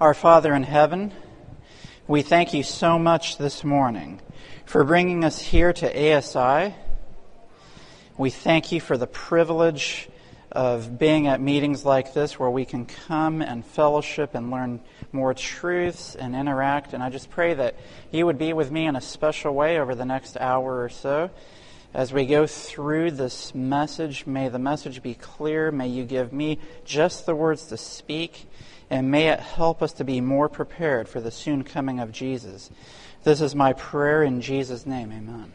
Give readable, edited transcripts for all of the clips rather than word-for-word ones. Our Father in heaven, we thank you so much this morning for bringing us here to ASI. We thank you for the privilege of being at meetings like this where we can come and fellowship and learn more truths and interact. And I just pray that you would be with me in a special way over the next hour or so. As we go through this message, may the message be clear. May you give me just the words to speak, and may it help us to be more prepared for the soon coming of Jesus. This is my prayer in Jesus' name. Amen.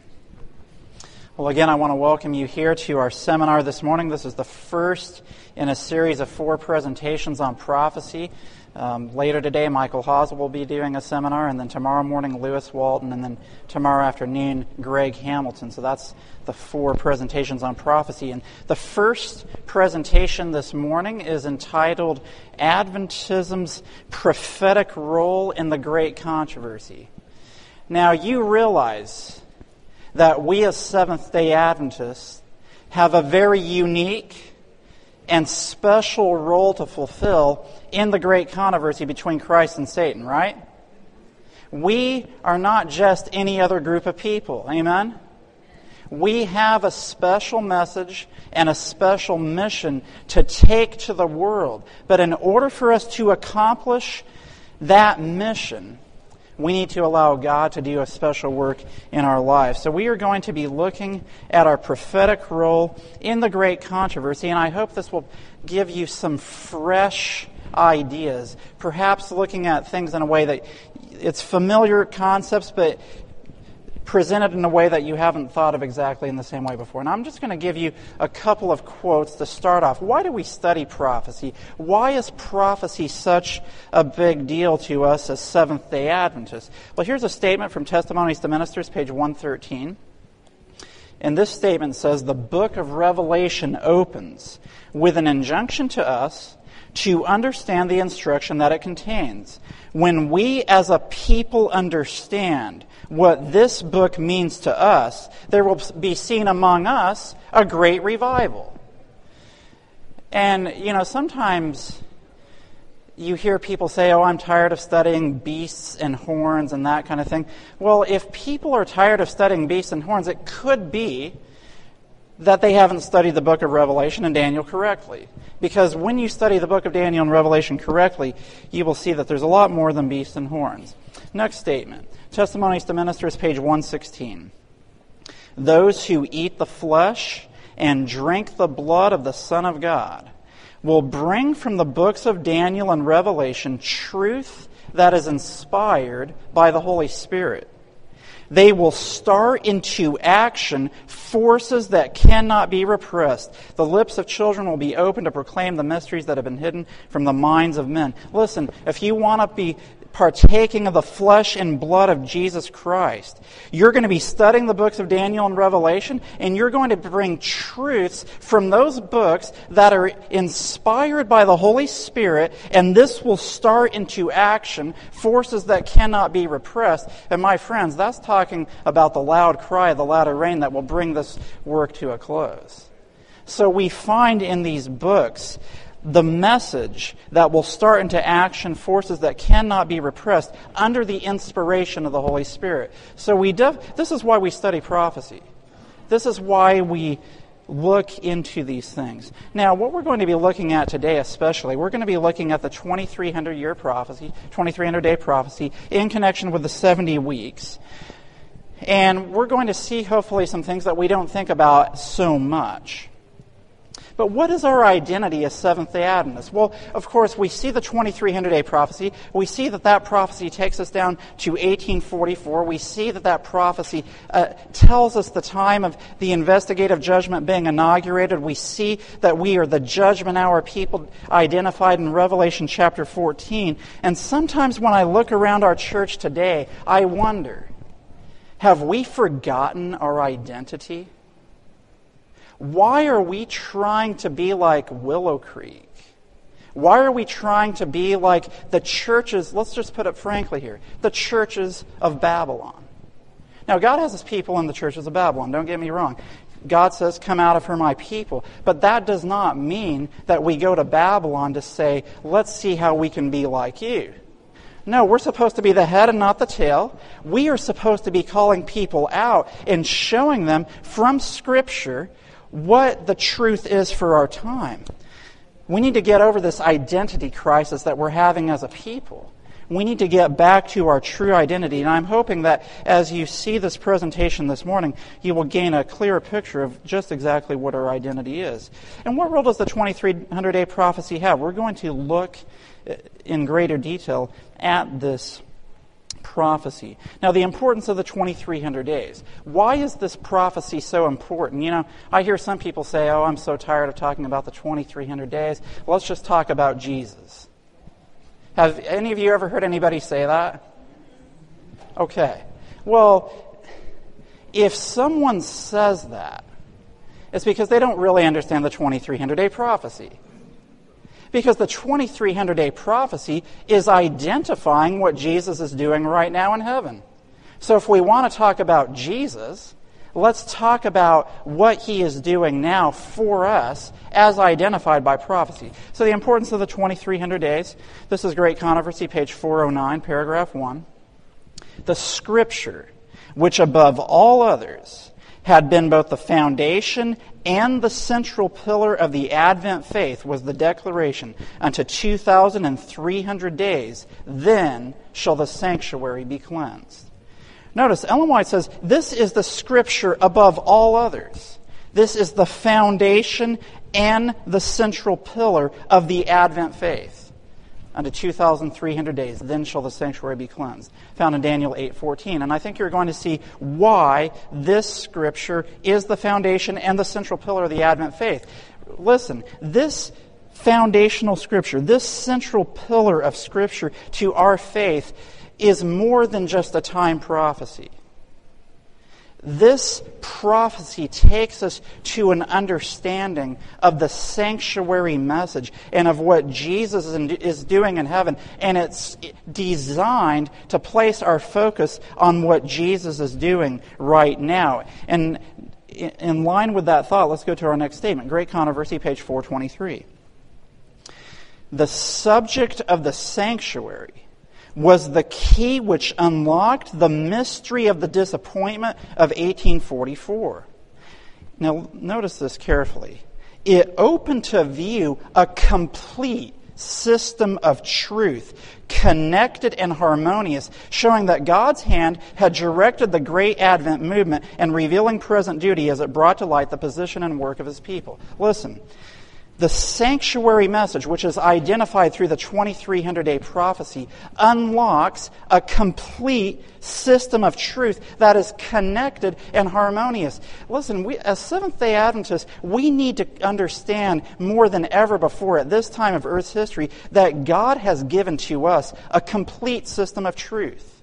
Well, again, I want to welcome you here to our seminar this morning. This is the first in a series of 4 presentations on prophecy. Later today, Michael Haas will be doing a seminar, and then tomorrow morning, Lewis Walton, and then tomorrow afternoon, Greg Hamilton. So that's the 4 presentations on prophecy. And the first presentation this morning is entitled, Adventism's Prophetic Role in the Great Controversy. Now, you realize that we as Seventh-day Adventists have a very unique and special role to fulfill in the great controversy between Christ and Satan, right? We are not just any other group of people, amen? We have a special message and a special mission to take to the world. But in order for us to accomplish that mission, we need to allow God to do a special work in our lives. So we are going to be looking at our prophetic role in the great controversy, and I hope this will give you some fresh ideas, perhaps looking at things in a way that it's familiar concepts, but presented in a way that you haven't thought of exactly in the same way before. And I'm just going to give you a couple of quotes to start off. Why do we study prophecy? Why is prophecy such a big deal to us as Seventh-day Adventists? Well, here's a statement from Testimonies to Ministers, page 113. And this statement says, the book of Revelation opens with an injunction to us to understand the instruction that it contains. When we as a people understand what this book means to us, there will be seen among us a great revival. And, you know, sometimes you hear people say, oh, I'm tired of studying beasts and horns and that kind of thing. Well, if people are tired of studying beasts and horns, it could be that they haven't studied the book of Revelation and Daniel correctly. Because when you study the book of Daniel and Revelation correctly, you will see that there's a lot more than beasts and horns. Next statement, Testimonies to Ministers, page 116. Those who eat the flesh and drink the blood of the Son of God will bring from the books of Daniel and Revelation truth that is inspired by the Holy Spirit. They will stir into action forces that cannot be repressed. The lips of children will be open to proclaim the mysteries that have been hidden from the minds of men. Listen, if you want to be partaking of the flesh and blood of Jesus Christ, you're going to be studying the books of Daniel and Revelation, and you're going to bring truths from those books that are inspired by the Holy Spirit, and this will stir into action forces that cannot be repressed. And my friends, that's talking about the loud cry of the latter rain that will bring this work to a close. So we find in these books the message that will start into action forces that cannot be repressed under the inspiration of the Holy Spirit. So this is why we study prophecy. This is why we look into these things. Now, what we're going to be looking at today especially, we're going to be looking at the 2300-year prophecy, 2300-day prophecy in connection with the 70 weeks. And we're going to see, hopefully, some things that we don't think about so much. But what is our identity as Seventh-day Adventists? Well, of course, we see the 2300-day prophecy. We see that that prophecy takes us down to 1844. We see that that prophecy tells us the time of the investigative judgment being inaugurated. We see that we are the judgment hour people identified in Revelation chapter 14. And sometimes when I look around our church today, I wonder, have we forgotten our identity? Why are we trying to be like Willow Creek? Why are we trying to be like the churches, let's just put it frankly here, the churches of Babylon? Now, God has his people in the churches of Babylon, don't get me wrong. God says, come out of her, my people. But that does not mean that we go to Babylon to say, let's see how we can be like you. No, we're supposed to be the head and not the tail. We are supposed to be calling people out and showing them from Scripture what the truth is for our time. We need to get over this identity crisis that we're having as a people. We need to get back to our true identity. And I'm hoping that as you see this presentation this morning, you will gain a clearer picture of just exactly what our identity is. And what role does the 2300-day prophecy have? We're going to look in greater detail at this prophecy. Now, the importance of the 2300 days. Why is this prophecy so important? You know, I hear some people say, oh, I'm so tired of talking about the 2300 days. Let's just talk about Jesus. Have any of you ever heard anybody say that? Okay. Well, if someone says that, it's because they don't really understand the 2300-day prophecy. Because the 2300-day prophecy is identifying what Jesus is doing right now in heaven. So if we want to talk about Jesus, let's talk about what he is doing now for us as identified by prophecy. So the importance of the 2300 days. This is Great Controversy, page 409, paragraph 1. The Scripture, which above all others had been both the foundation and the central pillar of the Advent faith, was the declaration, unto 2,300 days, then shall the sanctuary be cleansed. Notice, Ellen White says, this is the Scripture above all others. This is the foundation and the central pillar of the Advent faith. Unto 2,300 days, then shall the sanctuary be cleansed. Found in Daniel 8:14. And I think you're going to see why this Scripture is the foundation and the central pillar of the Advent faith. Listen, this foundational Scripture, this central pillar of Scripture to our faith, is more than just a time prophecy. This prophecy takes us to an understanding of the sanctuary message and of what Jesus is doing in heaven, and it's designed to place our focus on what Jesus is doing right now. And in line with that thought, let's go to our next statement. Great Controversy, page 423. The subject of the sanctuary was the key which unlocked the mystery of the disappointment of 1844. Now, notice this carefully. It opened to view a complete system of truth, connected and harmonious, showing that God's hand had directed the great Advent movement and revealing present duty as it brought to light the position and work of his people. Listen. The sanctuary message, which is identified through the 2300-day prophecy, unlocks a complete system of truth that is connected and harmonious. Listen, we, as Seventh-day Adventists, we need to understand more than ever before at this time of Earth's history that God has given to us a complete system of truth.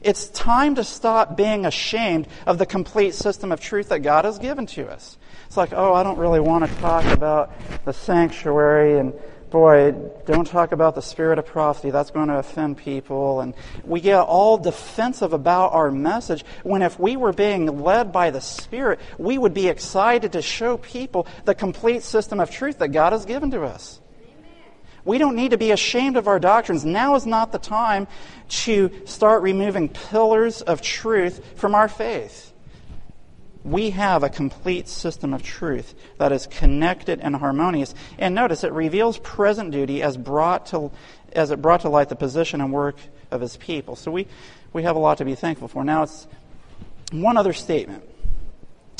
It's time to stop being ashamed of the complete system of truth that God has given to us. It's like, oh, I don't really want to talk about the sanctuary, and boy, don't talk about the spirit of prophecy. That's going to offend people. And we get all defensive about our message when if we were being led by the Spirit, we would be excited to show people the complete system of truth that God has given to us. We don't need to be ashamed of our doctrines. Now is not the time to start removing pillars of truth from our faith. We have a complete system of truth that is connected and harmonious. And notice, it reveals present duty as it brought to light the position and work of his people. So we have a lot to be thankful for. Now, it's one other statement.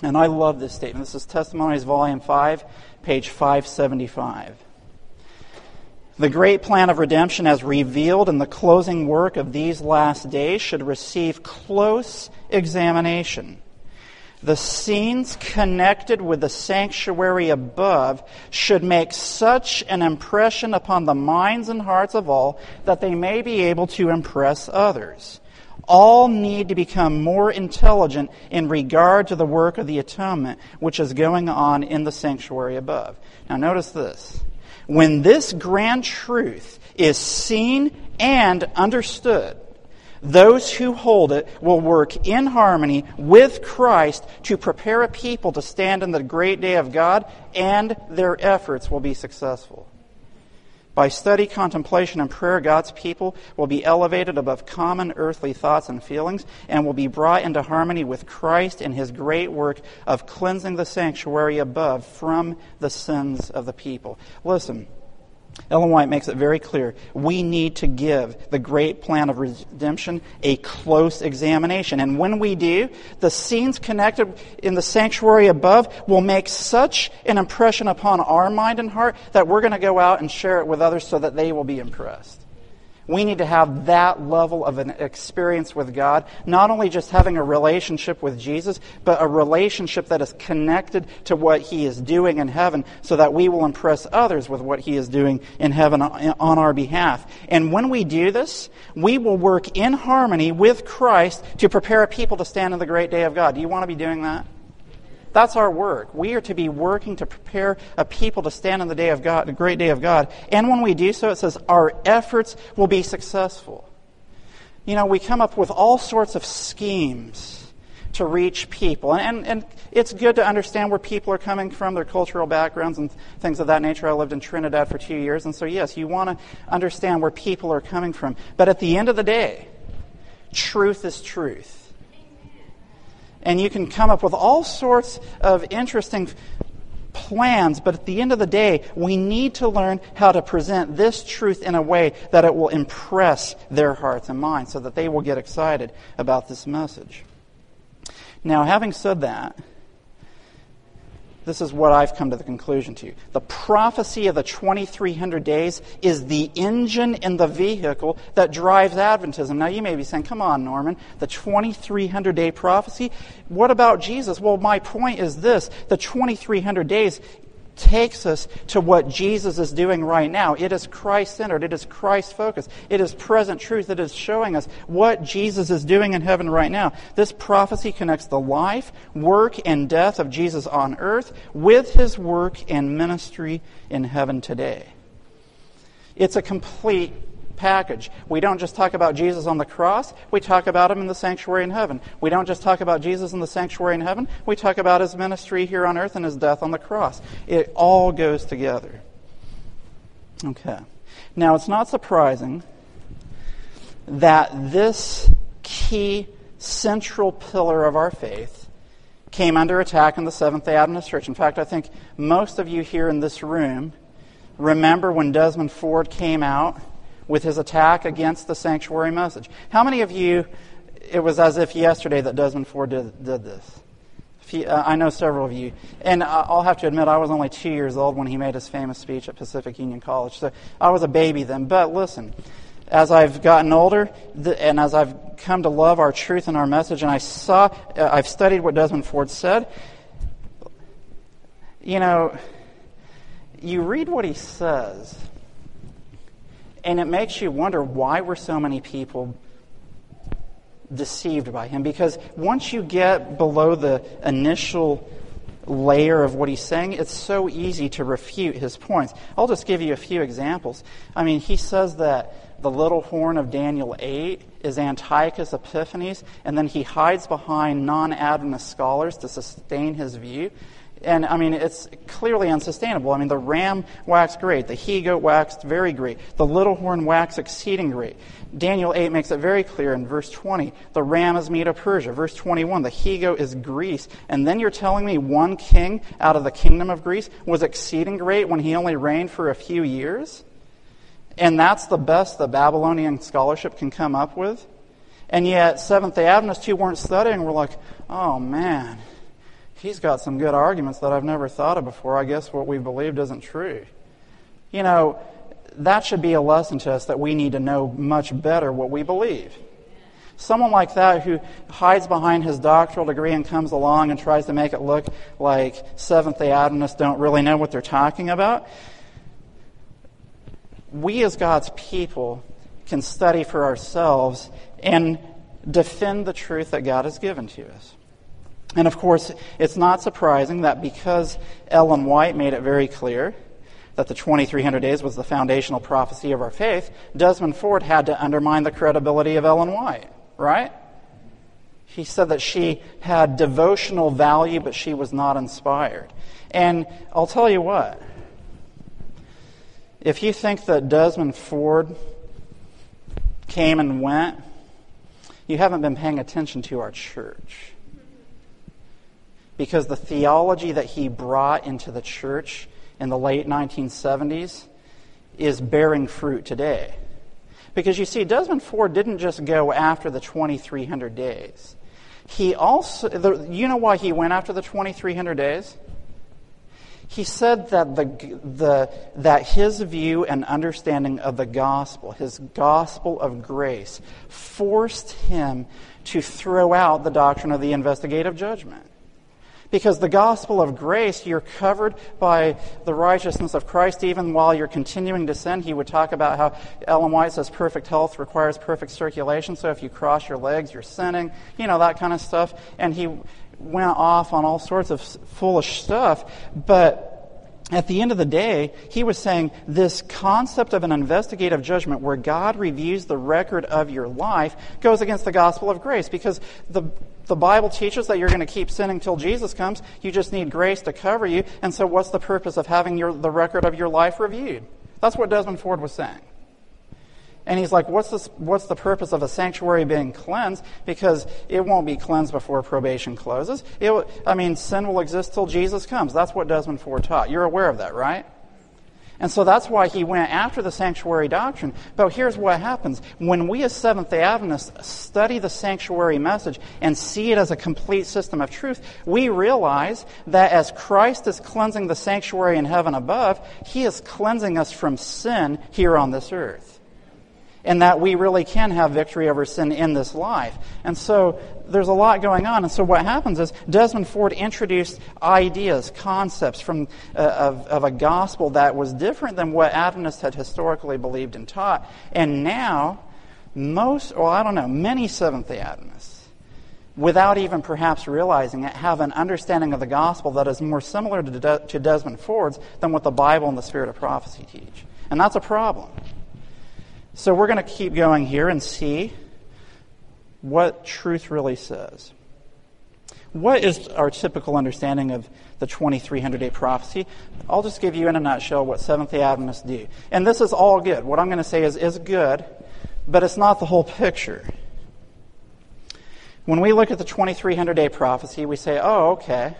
And I love this statement. This is Testimonies, Volume 5, page 575. The great plan of redemption as revealed in the closing work of these last days should receive close examination. The scenes connected with the sanctuary above should make such an impression upon the minds and hearts of all that they may be able to impress others. All need to become more intelligent in regard to the work of the atonement which is going on in the sanctuary above. Now notice this. When this grand truth is seen and understood, those who hold it will work in harmony with Christ to prepare a people to stand in the great day of God, and their efforts will be successful. By study, contemplation, and prayer, God's people will be elevated above common earthly thoughts and feelings and will be brought into harmony with Christ and his great work of cleansing the sanctuary above from the sins of the people. Listen, Ellen White makes it very clear. We need to give the great plan of redemption a close examination. And when we do, the scenes connected in the sanctuary above will make such an impression upon our mind and heart that we're going to go out and share it with others so that they will be impressed. We need to have that level of an experience with God, not only just having a relationship with Jesus, but a relationship that is connected to what he is doing in heaven so that we will impress others with what he is doing in heaven on our behalf. And when we do this, we will work in harmony with Christ to prepare a people to stand in the great day of God. Do you want to be doing that? That's our work. We are to be working to prepare a people to stand in the day of God, the great day of God. And when we do so, it says our efforts will be successful. You know, we come up with all sorts of schemes to reach people. And it's good to understand where people are coming from, their cultural backgrounds and things of that nature. I lived in Trinidad for 2 years. And so, yes, you want to understand where people are coming from. But at the end of the day, truth is truth. And you can come up with all sorts of interesting plans, but at the end of the day, we need to learn how to present this truth in a way that it will impress their hearts and minds so that they will get excited about this message. Now, having said that, this is what I've come to the conclusion to. The prophecy of the 2300 days is the engine and the vehicle that drives Adventism. Now, you may be saying, come on, Norman, the 2300-day prophecy? What about Jesus? Well, my point is this. The 2300 days takes us to what Jesus is doing right now. It is Christ-centered. It is Christ-focused. It is present truth. It is showing us what Jesus is doing in heaven right now. This prophecy connects the life, work, and death of Jesus on earth with his work and ministry in heaven today. It's a complete package. We don't just talk about Jesus on the cross, we talk about him in the sanctuary in heaven. We don't just talk about Jesus in the sanctuary in heaven, we talk about his ministry here on earth and his death on the cross. It all goes together. Okay. Now, it's not surprising that this key central pillar of our faith came under attack in the Seventh-day Adventist Church. In fact, I think most of you here in this room remember when Desmond Ford came out with his attack against the sanctuary message. How many of you, it was as if yesterday that Desmond Ford did this? I know several of you. And I'll have to admit, I was only 2 years old when he made his famous speech at Pacific Union College. So I was a baby then. But listen, as I've gotten older, and as I've come to love our truth and our message, and I've studied what Desmond Ford said, you know, you read what he says, and it makes you wonder why were so many people deceived by him. Because once you get below the initial layer of what he's saying, it's so easy to refute his points. I'll just give you a few examples. I mean, he says that the little horn of Daniel 8 is Antiochus Epiphanes, and then he hides behind non-Adventist scholars to sustain his view. And, I mean, it's clearly unsustainable. I mean, the ram waxed great. The he-goat waxed very great. The little horn waxed exceeding great. Daniel 8 makes it very clear in verse 20. The ram is Medo-Persia. Verse 21, the he-goat is Greece. And then you're telling me one king out of the kingdom of Greece was exceeding great when he only reigned for a few years? And that's the best the Babylonian scholarship can come up with? And yet, Seventh-day Adventists who weren't studying were like, oh, man, he's got some good arguments that I've never thought of before. I guess what we believed isn't true. You know, that should be a lesson to us that we need to know much better what we believe. Someone like that who hides behind his doctoral degree and comes along and tries to make it look like Seventh-day Adventists don't really know what they're talking about. We as God's people can study for ourselves and defend the truth that God has given to us. And of course, it's not surprising that because Ellen White made it very clear that the 2300 days was the foundational prophecy of our faith, Desmond Ford had to undermine the credibility of Ellen White, right? He said that she had devotional value, but she was not inspired. And I'll tell you what, If you think that Desmond Ford came and went, you haven't been paying attention to our church. Because the theology that he brought into the church in the late 1970s is bearing fruit today. Because you see, Desmond Ford didn't just go after the 2,300 days. He also, you know why he went after the 2,300 days? He said that that his view and understanding of the gospel, his gospel of grace, forced him to throw out the doctrine of the investigative judgment. Because the gospel of grace, you're covered by the righteousness of Christ even while you're continuing to sin. He would talk about how Ellen White says perfect health requires perfect circulation, so if you cross your legs, you're sinning, you know, that kind of stuff. And he went off on all sorts of foolish stuff, but at the end of the day, he was saying this concept of an investigative judgment where God reviews the record of your life goes against the gospel of grace, because the Bible teaches that you're going to keep sinning till Jesus comes. You just need grace to cover you, and so what's the purpose of having the record of your life reviewed? That's what Desmond Ford was saying. And he's like, what's the purpose of a sanctuary being cleansed? Because it won't be cleansed before probation closes. Sin will exist till Jesus comes. That's what Desmond Ford taught. You're aware of that, right? And so that's why he went after the sanctuary doctrine. But here's what happens. When we as Seventh-day Adventists study the sanctuary message and see it as a complete system of truth, we realize that as Christ is cleansing the sanctuary in heaven above, he is cleansing us from sin here on this earth. And that we really can have victory over sin in this life. And so there's a lot going on. And so what happens is Desmond Ford introduced ideas, concepts from of a gospel that was different than what Adventists had historically believed and taught. And now, many Seventh-day Adventists, without even perhaps realizing it, have an understanding of the gospel that is more similar to Desmond Ford's than what the Bible and the Spirit of Prophecy teach. And that's a problem. So we're going to keep going here and see what truth really says. What is our typical understanding of the 2,300-day prophecy? I'll just give you in a nutshell what Seventh-day Adventists do. And this is all good. What I'm going to say is good, but it's not the whole picture. When we look at the 2,300-day prophecy, we say, oh, okay,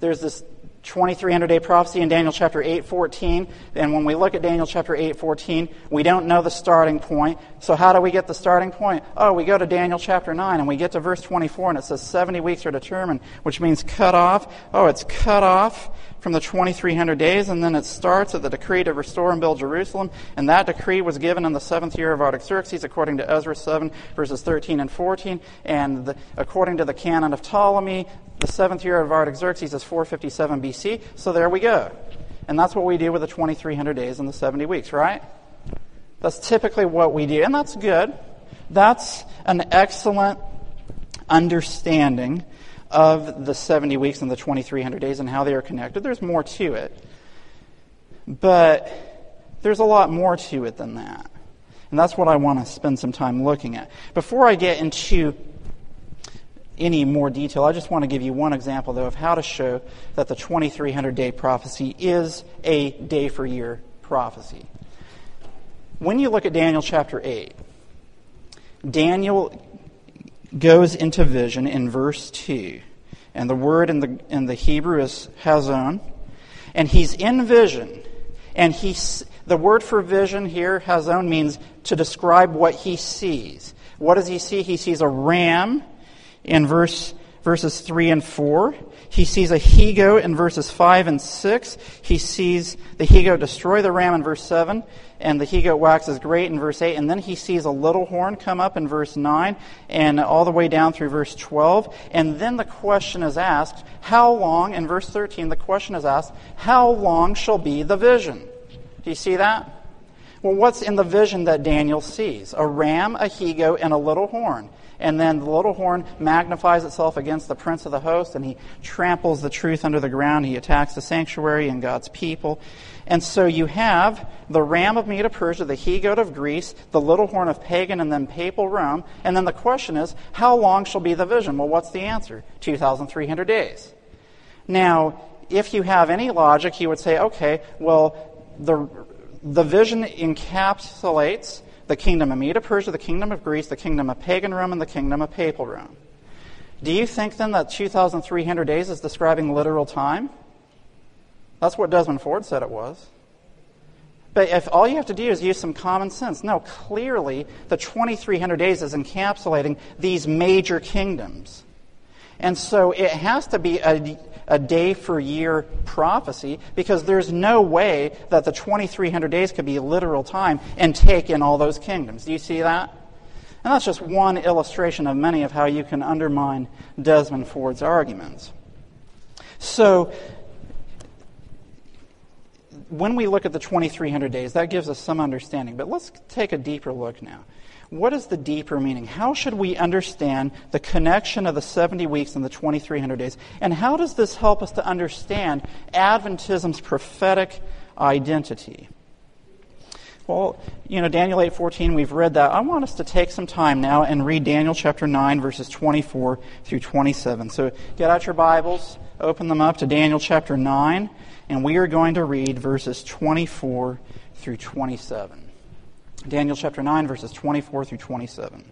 there's this 2,300-day prophecy in Daniel chapter 8:14, and when we look at Daniel chapter 8:14, we don't know the starting point. So how do we get the starting point? Oh, we go to Daniel chapter 9, and we get to verse 24, and it says 70 weeks are determined, which means cut off. Oh, it's cut off from the 2,300 days, and then it starts at the decree to restore and build Jerusalem, and that decree was given in the 7th year of Artaxerxes, according to Ezra 7, verses 13 and 14, and according to the canon of Ptolemy, the 7th year of Artaxerxes is 457 BC, so there we go. And that's what we do with the 2,300 days and the 70 weeks, right? That's typically what we do, and that's good. That's an excellent understanding of the 70 weeks and the 2,300 days and how they are connected. There's more to it. But there's a lot more to it than that. And that's what I want to spend some time looking at. Before I get into any more detail, I just want to give you one example, though, of how to show that the 2,300-day prophecy is a day-for-year prophecy. When you look at Daniel chapter 8, Daniel goes into vision in verse 2. And the word in the Hebrew is hazon. And he's in vision. And the word for vision here, hazon, means to describe what he sees. What does he see? He sees a ram in verses 3 and 4. He sees a he-goat in verses 5 and 6. He sees the he-goat destroy the ram in verse 7, and the he-goat waxes great in verse 8. And then he sees a little horn come up in verse 9, and all the way down through verse 12. And then the question is asked, how long, in verse 13, the question is asked, how long shall be the vision? Do you see that? Well, what's in the vision that Daniel sees? A ram, a he-goat, and a little horn. And then the little horn magnifies itself against the prince of the host, and he tramples the truth under the ground. He attacks the sanctuary and God's people. And so you have the ram of Medo-Persia, the he-goat of Greece, the little horn of pagan, and then papal Rome. And then the question is, how long shall be the vision? Well, what's the answer? 2,300 days. Now, if you have any logic, you would say, okay, well, The vision encapsulates the kingdom of Medo-Persia, the kingdom of Greece, the kingdom of pagan Rome, and the kingdom of papal Rome. Do you think then that 2,300 days is describing literal time? That's what Desmond Ford said it was. But if all you have to do is use some common sense, no, clearly the 2,300 days is encapsulating these major kingdoms. And so it has to be a day-for-year prophecy, because there's no way that the 2,300 days could be literal time and take in all those kingdoms. Do you see that? And that's just one illustration of many of how you can undermine Desmond Ford's arguments. So when we look at the 2,300 days, that gives us some understanding. But let's take a deeper look now. What is the deeper meaning? How should we understand the connection of the 70 weeks and the 2,300 days? And how does this help us to understand Adventism's prophetic identity? Well, you know, Daniel 8:14, we've read that. I want us to take some time now and read Daniel chapter 9, verses 24 through 27. So get out your Bibles, open them up to Daniel chapter 9, and we are going to read verses 24 through 27. Daniel chapter 9, verses 24 through 27.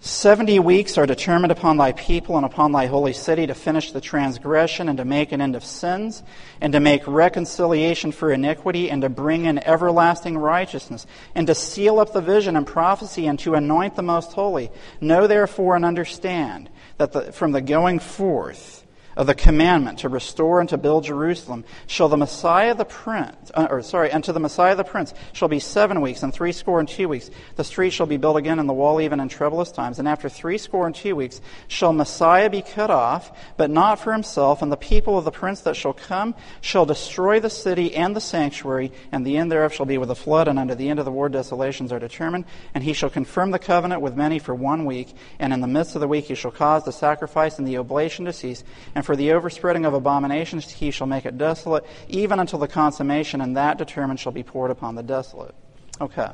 70 weeks are determined upon thy people and upon thy holy city to finish the transgression and to make an end of sins and to make reconciliation for iniquity and to bring in everlasting righteousness and to seal up the vision and prophecy and to anoint the most holy. Know therefore and understand that from the going forth of the commandment to restore and to build Jerusalem, shall the Messiah the Prince, unto the Messiah the Prince shall be 7 weeks and 62 weeks. The street shall be built again and the wall even in troublous times. And after 62 weeks shall Messiah be cut off, but not for himself. And the people of the Prince that shall come shall destroy the city and the sanctuary, and the end thereof shall be with a flood, and unto the end of the war desolations are determined. And he shall confirm the covenant with many for 1 week, and in the midst of the week he shall cause the sacrifice and the oblation to cease, and for the overspreading of abominations he shall make it desolate, even until the consummation, and that determined shall be poured upon the desolate. Okay.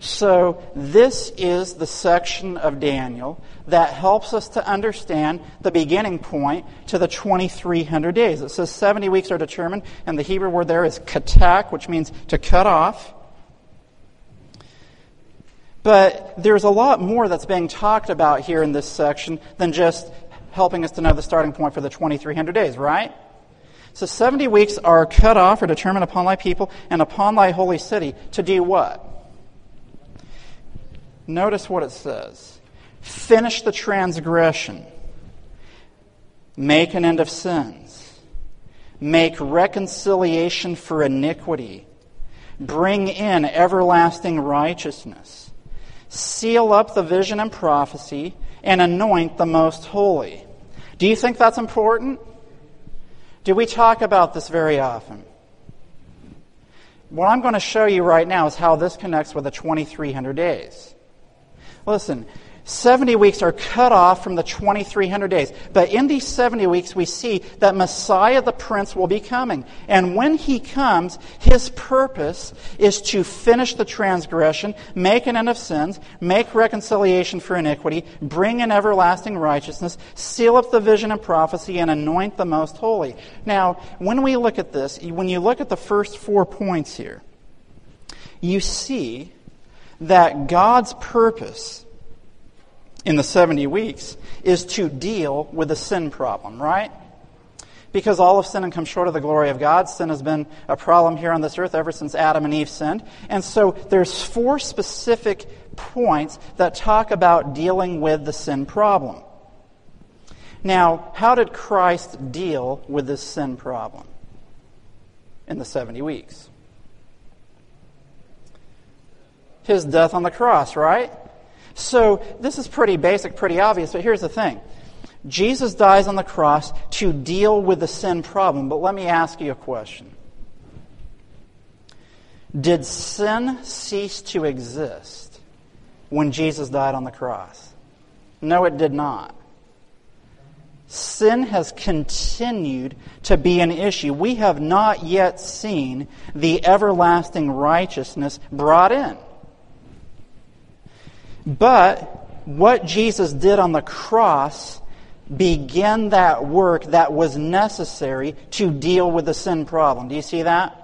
So this is the section of Daniel that helps us to understand the beginning point to the 2,300 days. It says 70 weeks are determined, and the Hebrew word there is katak, which means to cut off. But there's a lot more that's being talked about here in this section than just helping us to know the starting point for the 2,300 days, right? So 70 weeks are cut off or determined upon thy people and upon thy holy city to do what? Notice what it says. Finish the transgression. Make an end of sins. Make reconciliation for iniquity. Bring in everlasting righteousness. Seal up the vision and prophecy, and anoint the most holy. Do you think that's important? Do we talk about this very often? What I'm going to show you right now is how this connects with the 2,300 days. Listen, 70 weeks are cut off from the 2,300 days. But in these 70 weeks, we see that Messiah the Prince will be coming. And when he comes, his purpose is to finish the transgression, make an end of sins, make reconciliation for iniquity, bring in everlasting righteousness, seal up the vision and prophecy, and anoint the most holy. Now, when we look at this, when you look at the first 4 points here, you see that God's purpose in the 70 weeks is to deal with the sin problem, right? Because all of sin and come short of the glory of God. Sin has been a problem here on this earth ever since Adam and Eve sinned. And so there's 4 specific points that talk about dealing with the sin problem. Now, how did Christ deal with this sin problem in the 70 weeks? His death on the cross, right? So this is pretty basic, pretty obvious, but here's the thing. Jesus dies on the cross to deal with the sin problem, but let me ask you a question. Did sin cease to exist when Jesus died on the cross? No, it did not. Sin has continued to be an issue. We have not yet seen the everlasting righteousness brought in. But what Jesus did on the cross begin that work that was necessary to deal with the sin problem. Do you see that?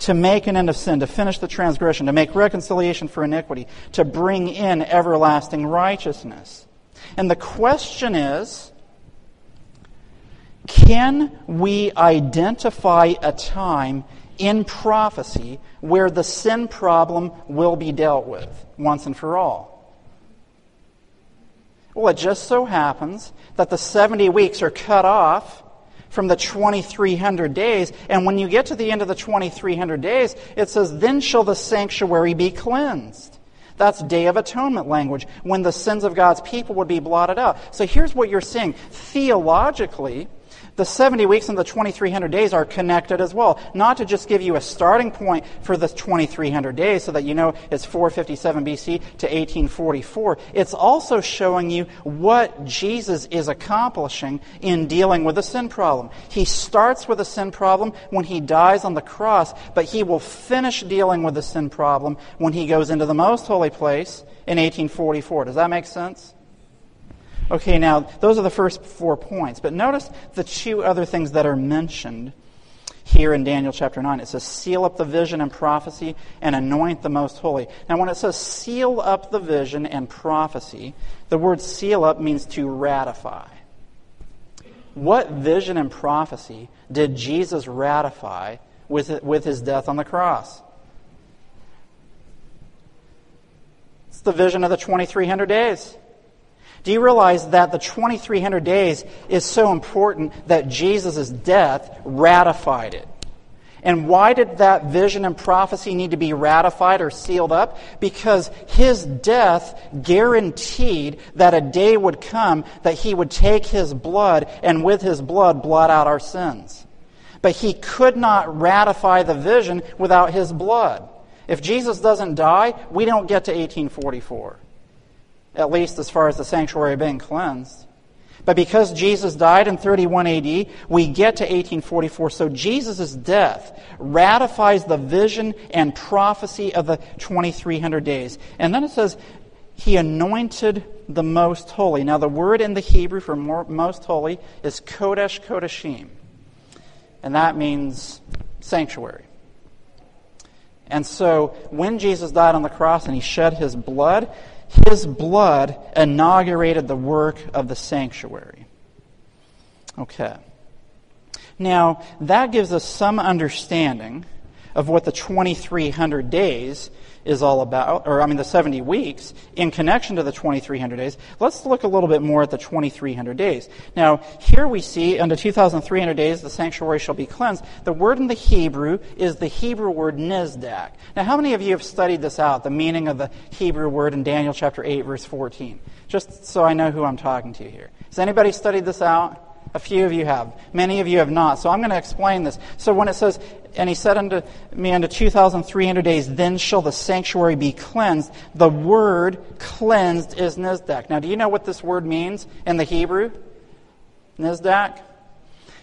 To make an end of sin, to finish the transgression, to make reconciliation for iniquity, to bring in everlasting righteousness. And the question is, can we identify a time in prophecy where the sin problem will be dealt with once and for all? Well, it just so happens that the 70 weeks are cut off from the 2300 days, and when you get to the end of the 2300 days, it says, "Then shall the sanctuary be cleansed." That's Day of Atonement language, when the sins of God's people would be blotted out. So here's what you're seeing. Theologically, the 70 weeks and the 2300 days are connected as well. Not to just give you a starting point for the 2300 days so that you know it's 457 BC to 1844. It's also showing you what Jesus is accomplishing in dealing with the sin problem. He starts with the sin problem when he dies on the cross, but he will finish dealing with the sin problem when he goes into the most holy place in 1844. Does that make sense? Okay, now, those are the first 4 points. But notice the two other things that are mentioned here in Daniel chapter 9. It says, seal up the vision and prophecy and anoint the most holy. Now, when it says seal up the vision and prophecy, the word seal up means to ratify. What vision and prophecy did Jesus ratify with his death on the cross? It's the vision of the 2300 days. Do you realize that the 2300 days is so important that Jesus' death ratified it? And why did that vision and prophecy need to be ratified or sealed up? Because his death guaranteed that a day would come that he would take his blood and with his blood blot out our sins. But he could not ratify the vision without his blood. If Jesus doesn't die, we don't get to 1844. At least as far as the sanctuary being cleansed. But because Jesus died in 31 AD, we get to 1844. So Jesus' death ratifies the vision and prophecy of the 2300 days. And then it says, he anointed the most holy. Now the word in the Hebrew for most holy is kodesh kodeshim. And that means sanctuary. And so when Jesus died on the cross and he shed his blood inaugurated the work of the sanctuary. Okay. Now, that gives us some understanding of what the 2300 days is all about, or the 70 weeks in connection to the 2300 days. Let's look a little bit more at the 2300 days. Now, here we see, under 2300 days, the sanctuary shall be cleansed. The word in the Hebrew is the Hebrew word nizdak. Now, how many of you have studied this out, the meaning of the Hebrew word in Daniel chapter 8, verse 14? Just so I know who I'm talking to here. Has anybody studied this out? A few of you have. Many of you have not. So I'm going to explain this. So when it says, and he said unto me, unto 2,300 days, then shall the sanctuary be cleansed. The word cleansed is nizdak. Now, do you know what this word means in the Hebrew? Nizdak?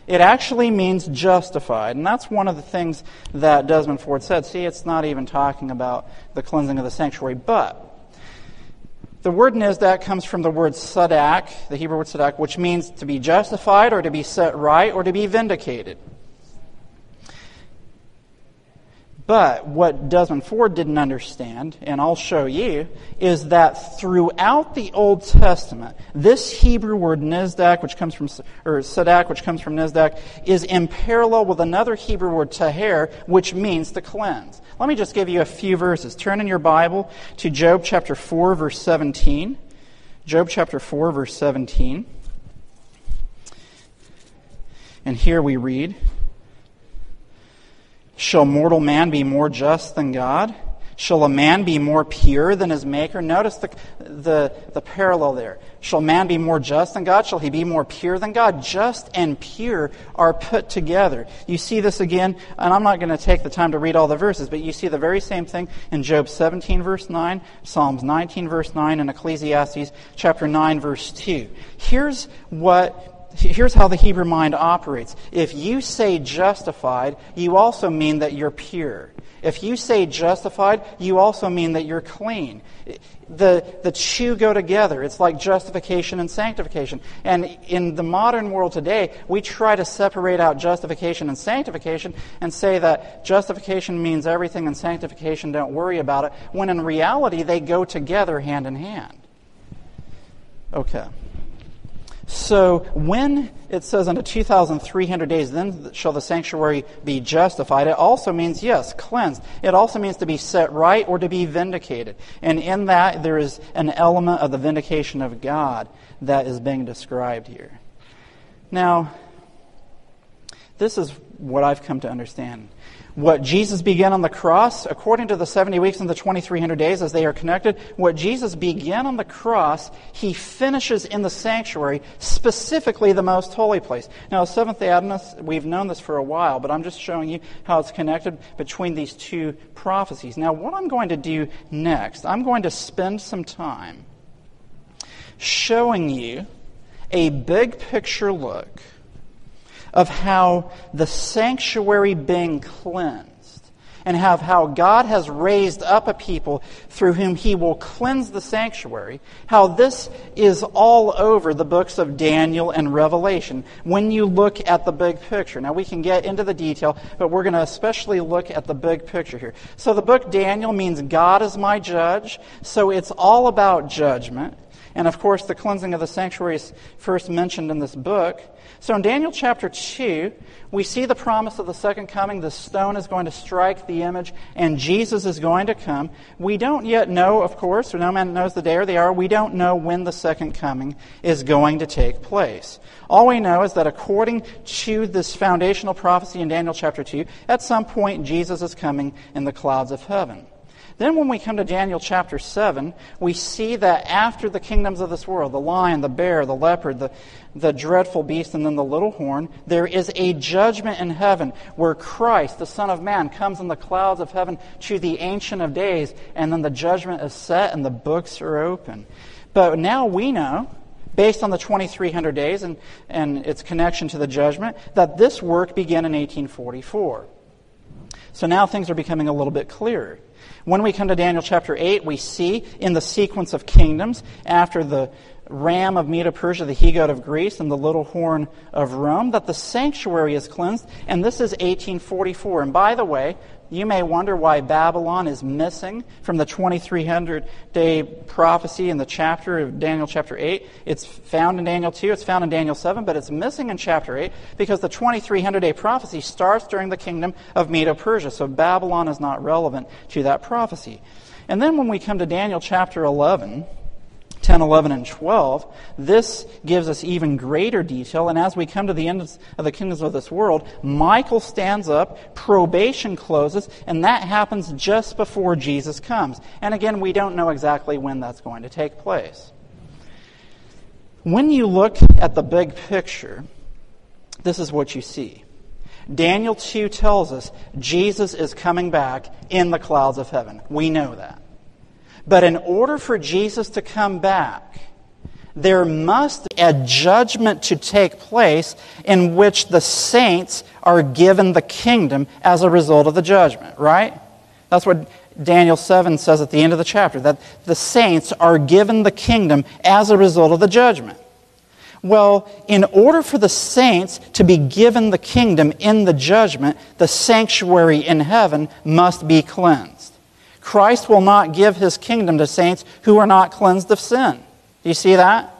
It actually means justified. And that's one of the things that Desmond Ford said. See, it's not even talking about the cleansing of the sanctuary. But the word nizdak comes from the word sadak, the Hebrew word sadak, which means to be justified or to be set right or to be vindicated. But what Desmond Ford didn't understand, and I'll show you, is that throughout the Old Testament, this Hebrew word nizdak, which comes from, or sadak, which comes from nizdak, is in parallel with another Hebrew word taher, which means to cleanse. Let me just give you a few verses. Turn in your Bible to Job chapter 4, verse 17. Job chapter 4, verse 17. And here we read, shall mortal man be more just than God? Shall a man be more pure than his maker? Notice the parallel there. Shall man be more just than God? Shall he be more pure than God? Just and pure are put together. You see this again, and I'm not going to take the time to read all the verses, but you see the very same thing in Job 17, verse 9, Psalms 19, verse 9, and Ecclesiastes chapter 9, verse 2. Here's how the Hebrew mind operates. If you say justified, you also mean that you're pure. If you say justified, you also mean that you're clean. The two go together. It's like justification and sanctification. And in the modern world today, we try to separate out justification and sanctification and say that justification means everything and sanctification, don't worry about it, when in reality they go together hand in hand. Okay. So when it says unto 2,300 days, then shall the sanctuary be justified, it also means, yes, cleansed. It also means to be set right or to be vindicated. And in that, there is an element of the vindication of God that is being described here. Now, this is what I've come to understand. What Jesus began on the cross, according to the 70 weeks and the 2,300 days as they are connected, what Jesus began on the cross, he finishes in the sanctuary, specifically the most holy place. Now, Seventh-day Adventists, we've known this for a while, but I'm just showing you how it's connected between these two prophecies. Now, what I'm going to do next, I'm going to spend some time showing you a big picture look of how the sanctuary being cleansed and how God has raised up a people through whom he will cleanse the sanctuary, how this is all over the books of Daniel and Revelation when you look at the big picture. Now, we can get into the detail, but we're going to especially look at the big picture here. So the book Daniel means God is my judge, so it's all about judgment. And, of course, the cleansing of the sanctuary is first mentioned in this book. So in Daniel chapter 2, we see the promise of the second coming. The stone is going to strike the image, and Jesus is going to come. We don't yet know, of course, or no man knows the day or the hour. We don't know when the second coming is going to take place. All we know is that according to this foundational prophecy in Daniel chapter 2, at some point Jesus is coming in the clouds of heaven. Then when we come to Daniel chapter 7, we see that after the kingdoms of this world, the lion, the bear, the leopard, the dreadful beast, and then the little horn, there is a judgment in heaven where Christ, the Son of Man, comes in the clouds of heaven to the Ancient of Days, and then the judgment is set and the books are open. But now we know, based on the 2,300 days and its connection to the judgment, that this work began in 1844. So now things are becoming a little bit clearer. When we come to Daniel chapter 8, we see in the sequence of kingdoms, after the ram of Medo-Persia, the he-goat of Greece, and the little horn of Rome, that the sanctuary is cleansed, and this is 1844. And by the way, you may wonder why Babylon is missing from the 2,300-day prophecy in the chapter of Daniel chapter 8. It's found in Daniel 2, it's found in Daniel 7, but it's missing in chapter 8 because the 2,300-day prophecy starts during the kingdom of Medo-Persia, so Babylon is not relevant to that prophecy. And then when we come to Daniel chapter 11, 10, 11, and 12, this gives us even greater detail. And as we come to the end of the kingdoms of this world, Michael stands up, probation closes, and that happens just before Jesus comes. And again, we don't know exactly when that's going to take place. When you look at the big picture, this is what you see. Daniel 2 tells us Jesus is coming back in the clouds of heaven. We know that. But in order for Jesus to come back, there must be a judgment to take place in which the saints are given the kingdom as a result of the judgment, right? That's what Daniel 7 says at the end of the chapter, that the saints are given the kingdom as a result of the judgment. Well, in order for the saints to be given the kingdom in the judgment, the sanctuary in heaven must be cleansed. Christ will not give his kingdom to saints who are not cleansed of sin. Do you see that?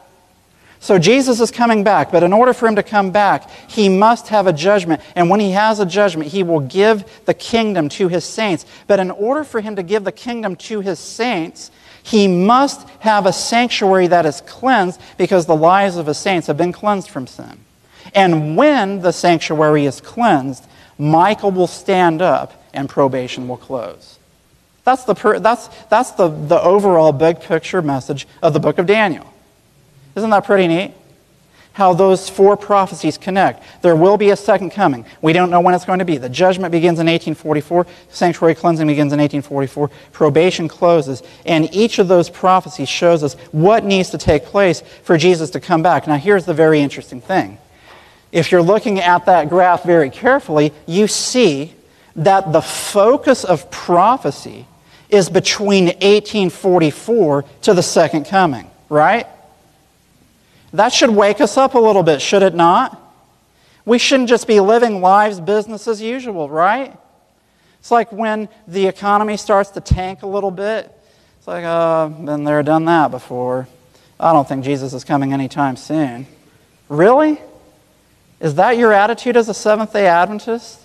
So Jesus is coming back, but in order for him to come back, he must have a judgment. And when he has a judgment, he will give the kingdom to his saints. But in order for him to give the kingdom to his saints, he must have a sanctuary that is cleansed because the lives of his saints have been cleansed from sin. And when the sanctuary is cleansed, Michael will stand up and probation will close. That's the overall big picture message of the book of Daniel. Isn't that pretty neat? How those four prophecies connect. There will be a second coming. We don't know when it's going to be. The judgment begins in 1844. Sanctuary cleansing begins in 1844. Probation closes. And each of those prophecies shows us what needs to take place for Jesus to come back. Now, here's the very interesting thing. If you're looking at that graph very carefully, you see that the focus of prophecy is between 1844 to the second coming, right? That should wake us up a little bit, should it not? We shouldn't just be living lives business as usual, right? It's like when the economy starts to tank a little bit. It's like, been there, done that before. I don't think Jesus is coming anytime soon. Really? Is that your attitude as a Seventh-day Adventist?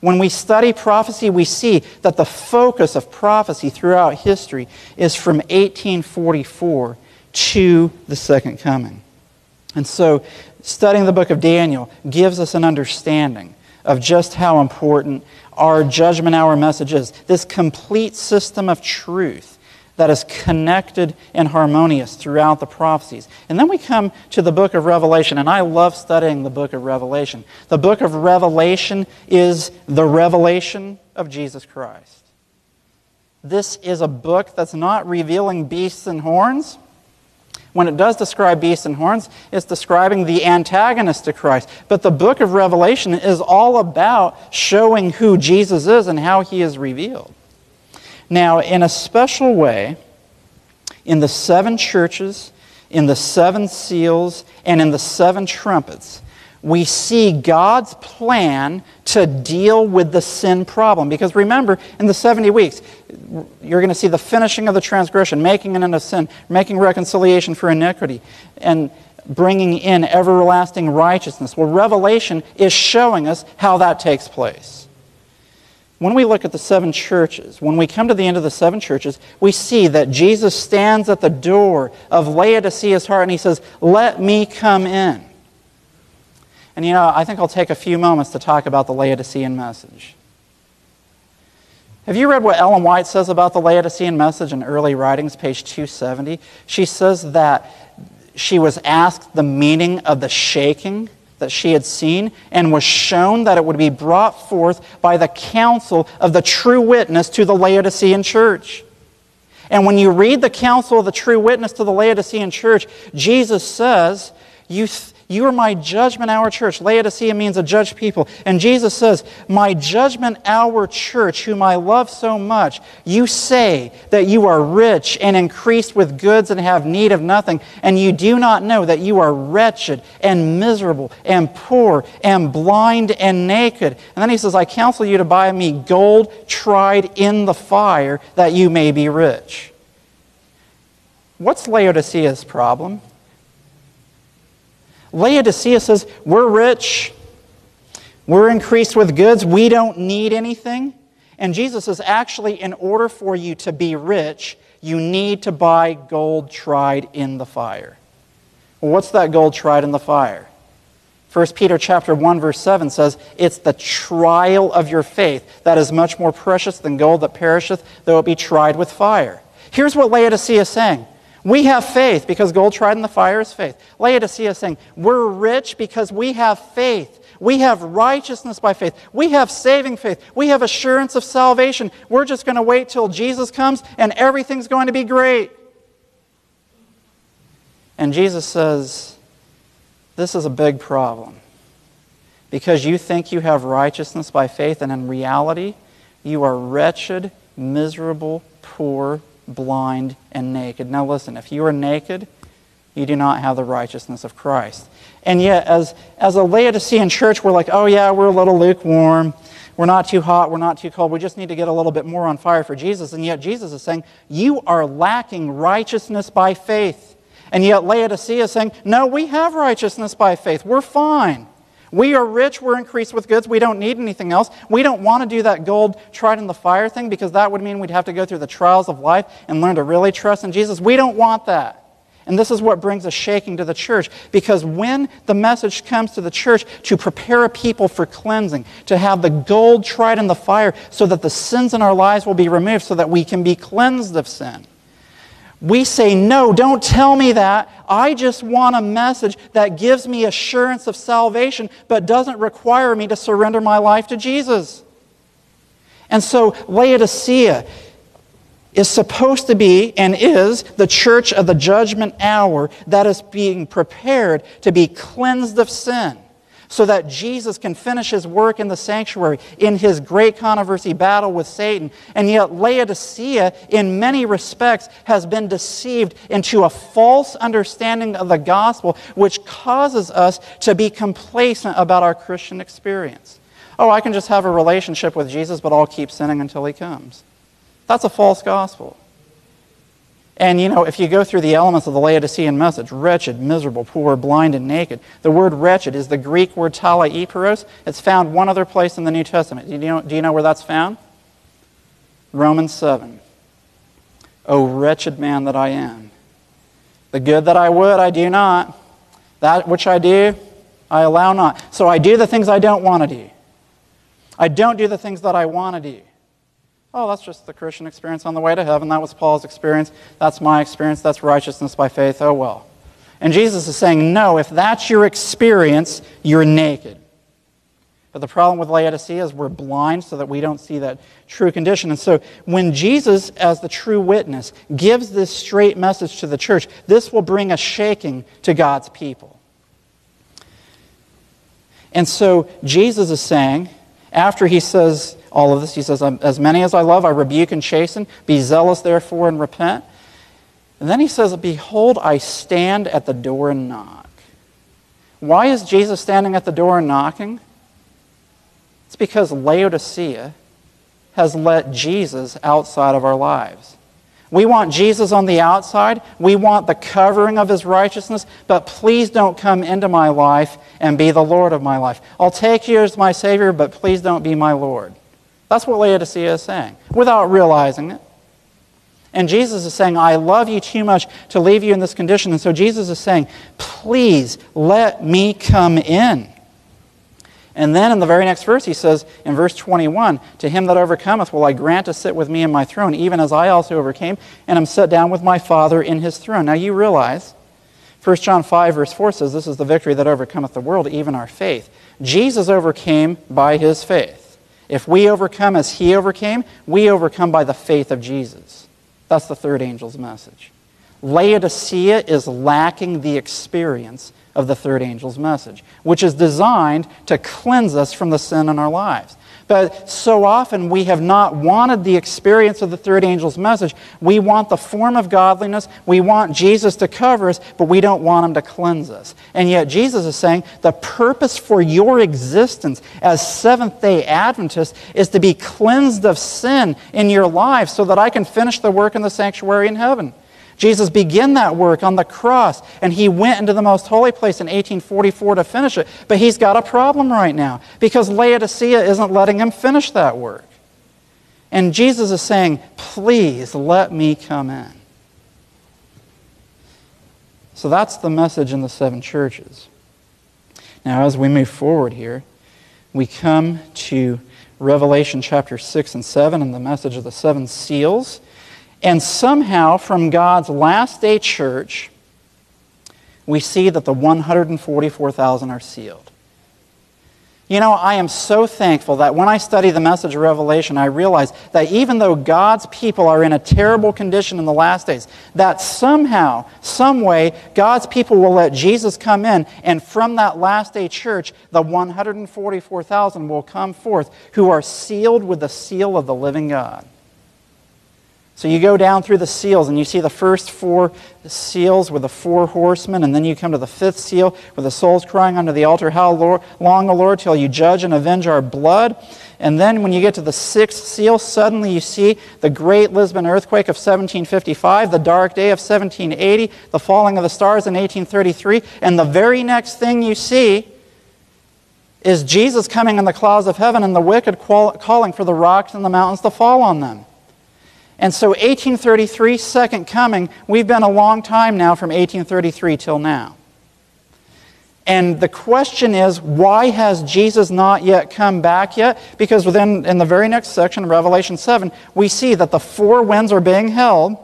When we study prophecy, we see that the focus of prophecy throughout history is from 1844 to the second coming. And so, studying the book of Daniel gives us an understanding of just how important our judgment hour message is. This complete system of truth that is connected and harmonious throughout the prophecies. And then we come to the book of Revelation, and I love studying the book of Revelation. The book of Revelation is the revelation of Jesus Christ. This is a book that's not revealing beasts and horns. When it does describe beasts and horns, it's describing the antagonist to Christ. But the book of Revelation is all about showing who Jesus is and how he is revealed. Now, in a special way, in the seven churches, in the seven seals, and in the seven trumpets, we see God's plan to deal with the sin problem. Because remember, in the 70 weeks, you're going to see the finishing of the transgression, making an end of sin, making reconciliation for iniquity, and bringing in everlasting righteousness. Well, Revelation is showing us how that takes place. When we look at the seven churches, when we come to the end of the seven churches, we see that Jesus stands at the door of Laodicea's heart and he says, "Let me come in." And you know, I think I'll take a few moments to talk about the Laodicean message. Have you read what Ellen White says about the Laodicean message in early writings, page 270? She says that she was asked the meaning of the shaking that she had seen and was shown that it would be brought forth by the counsel of the true witness to the Laodicean church. And when you read the counsel of the true witness to the Laodicean church, Jesus says, you are my judgment hour church. Laodicea means a judged people. And Jesus says, my judgment hour church, whom I love so much, you say that you are rich and increased with goods and have need of nothing, and you do not know that you are wretched and miserable and poor and blind and naked. And then he says, I counsel you to buy me gold tried in the fire that you may be rich. What's Laodicea's problem? Laodicea says, we're rich, we're increased with goods, we don't need anything. And Jesus says, actually, in order for you to be rich, you need to buy gold tried in the fire. Well, what's that gold tried in the fire? 1 Peter chapter 1, verse 7 says, it's the trial of your faith that is much more precious than gold that perisheth, though it be tried with fire. Here's what Laodicea is saying. We have faith because gold tried in the fire is faith. Laodicea is saying, we're rich because we have faith. We have righteousness by faith. We have saving faith. We have assurance of salvation. We're just going to wait till Jesus comes and everything's going to be great. And Jesus says, this is a big problem. Because you think you have righteousness by faith and in reality, you are wretched, miserable, poor, blind and naked. Now listen, if you are naked, you do not have the righteousness of Christ. And yet, as a Laodicean church, we're like, oh yeah, we're a little lukewarm. We're not too hot, we're not too cold. We just need to get a little bit more on fire for Jesus. And yet Jesus is saying, you are lacking righteousness by faith. And yet Laodicea is saying, no, we have righteousness by faith. We're fine. We are rich, we're increased with goods, we don't need anything else. We don't want to do that gold tried in the fire thing because that would mean we'd have to go through the trials of life and learn to really trust in Jesus. We don't want that. And this is what brings a shaking to the church because when the message comes to the church to prepare a people for cleansing, to have the gold tried in the fire so that the sins in our lives will be removed so that we can be cleansed of sin. We say, no, don't tell me that. I just want a message that gives me assurance of salvation but doesn't require me to surrender my life to Jesus. And so Laodicea is supposed to be and is the church of the judgment hour that is being prepared to be cleansed of sin. so that Jesus can finish his work in the sanctuary in his great controversy battle with Satan. And yet Laodicea, in many respects, has been deceived into a false understanding of the gospel, which causes us to be complacent about our Christian experience. Oh, I can just have a relationship with Jesus, but I'll keep sinning until he comes. That's a false gospel. And, you know, if you go through the elements of the Laodicean message, wretched, miserable, poor, blind, and naked. The word wretched is the Greek word teleipeiros. It's found one other place in the New Testament. Do you know where that's found? Romans 7. O wretched man that I am. The good that I would, I do not. That which I do, I allow not. So I do the things I don't want to do. I don't do the things that I want to do. Oh, that's just the Christian experience on the way to heaven. That was Paul's experience. That's my experience. That's righteousness by faith. Oh, well. And Jesus is saying, no, if that's your experience, you're naked. But the problem with Laodicea is we're blind so that we don't see that true condition. And so when Jesus, as the true witness, gives this straight message to the church, this will bring a shaking to God's people. And so Jesus is saying, after he says all of this, he says, as many as I love, I rebuke and chasten. Be zealous, therefore, and repent. And then he says, behold, I stand at the door and knock. Why is Jesus standing at the door and knocking? It's because Laodicea has let Jesus outside of our lives. We want Jesus on the outside. We want the covering of his righteousness. But please don't come into my life and be the Lord of my life. I'll take you as my Savior, but please don't be my Lord. That's what Laodicea is saying, without realizing it. And Jesus is saying, I love you too much to leave you in this condition. And so Jesus is saying, please let me come in. And then in the very next verse, he says, in verse 21, to him that overcometh will I grant to sit with me in my throne, even as I also overcame, and am set down with my Father in his throne. Now you realize, 1 John 5, verse 4 says, this is the victory that overcometh the world, even our faith. Jesus overcame by his faith. If we overcome as he overcame, we overcome by the faith of Jesus. That's the third angel's message. Laodicea is lacking the experience of the third angel's message, which is designed to cleanse us from the sin in our lives. But so often we have not wanted the experience of the third angel's message. We want the form of godliness. We want Jesus to cover us, but we don't want him to cleanse us. And yet Jesus is saying the purpose for your existence as Seventh-day Adventists is to be cleansed of sin in your life so that I can finish the work in the sanctuary in heaven. Jesus began that work on the cross, and he went into the most holy place in 1844 to finish it. But he's got a problem right now because Laodicea isn't letting him finish that work. And Jesus is saying, please let me come in. So that's the message in the seven churches. Now, as we move forward here, we come to Revelation chapter 6 and 7 and the message of the seven seals. And somehow, from God's last day church, we see that the 144,000 are sealed. You know, I am so thankful that when I study the message of Revelation, I realize that even though God's people are in a terrible condition in the last days, that somehow, some way, God's people will let Jesus come in, and from that last day church, the 144,000 will come forth who are sealed with the seal of the living God. So you go down through the seals and you see the first four seals with the four horsemen, and then you come to the fifth seal with the souls crying under the altar, how long, O Lord, till you judge and avenge our blood? And then when you get to the sixth seal, suddenly you see the great Lisbon earthquake of 1755, the dark day of 1780, the falling of the stars in 1833, and the very next thing you see is Jesus coming in the clouds of heaven and the wicked calling for the rocks and the mountains to fall on them. And so 1833, second coming, we've been a long time now from 1833 till now. And the question is, why has Jesus not yet come back yet? Because in the very next section, Revelation 7, we see that the four winds are being held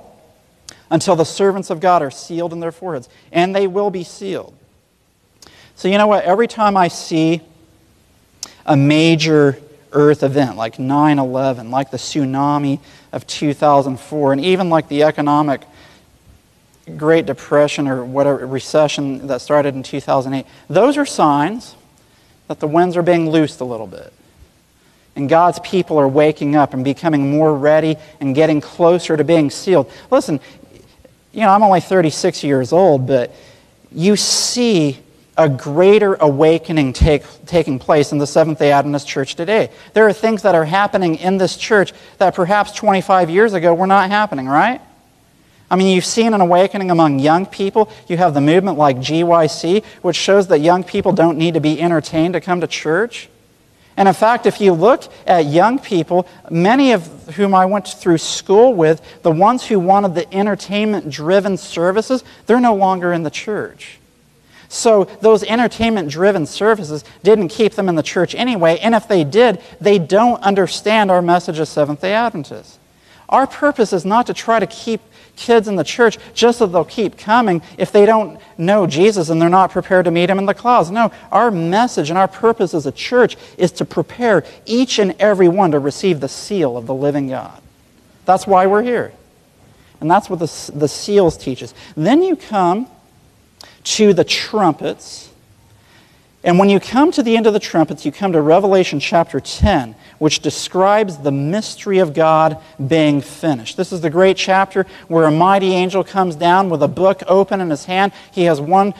until the servants of God are sealed in their foreheads. And they will be sealed. So you know what? Every time I see a major earth event like 9/11, like the tsunami of 2004, and even like the economic Great Depression or whatever recession that started in 2008. Those are signs that the winds are being loosed a little bit. And God's people are waking up and becoming more ready and getting closer to being sealed. Listen, you know, I'm only 36 years old, but you see a greater awakening taking place in the Seventh-day Adventist Church today. There are things that are happening in this church that perhaps 25 years ago were not happening, right? I mean, you've seen an awakening among young people. You have the movement like GYC, which shows that young people don't need to be entertained to come to church. And in fact, if you look at young people, many of whom I went through school with, the ones who wanted the entertainment-driven services, they're no longer in the church. So those entertainment-driven services didn't keep them in the church anyway, and if they did, they don't understand our message as Seventh-day Adventists. Our purpose is not to try to keep kids in the church just so they'll keep coming if they don't know Jesus and they're not prepared to meet him in the closet. No, our message and our purpose as a church is to prepare each and every one to receive the seal of the living God. That's why we're here. And that's what the seals teach us. Then you come to the trumpets. And when you come to the end of the trumpets, you come to Revelation chapter 10, which describes the mystery of God being finished. This is the great chapter where a mighty angel comes down with a book open in his hand. He has one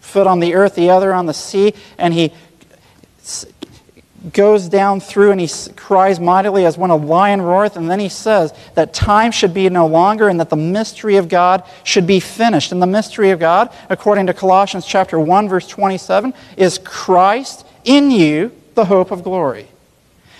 foot on the earth, the other on the sea, and he goes down through and he cries mightily as when a lion roareth, and then he says that time should be no longer and that the mystery of God should be finished. And the mystery of God, according to Colossians chapter 1, verse 27, is Christ in you, the hope of glory.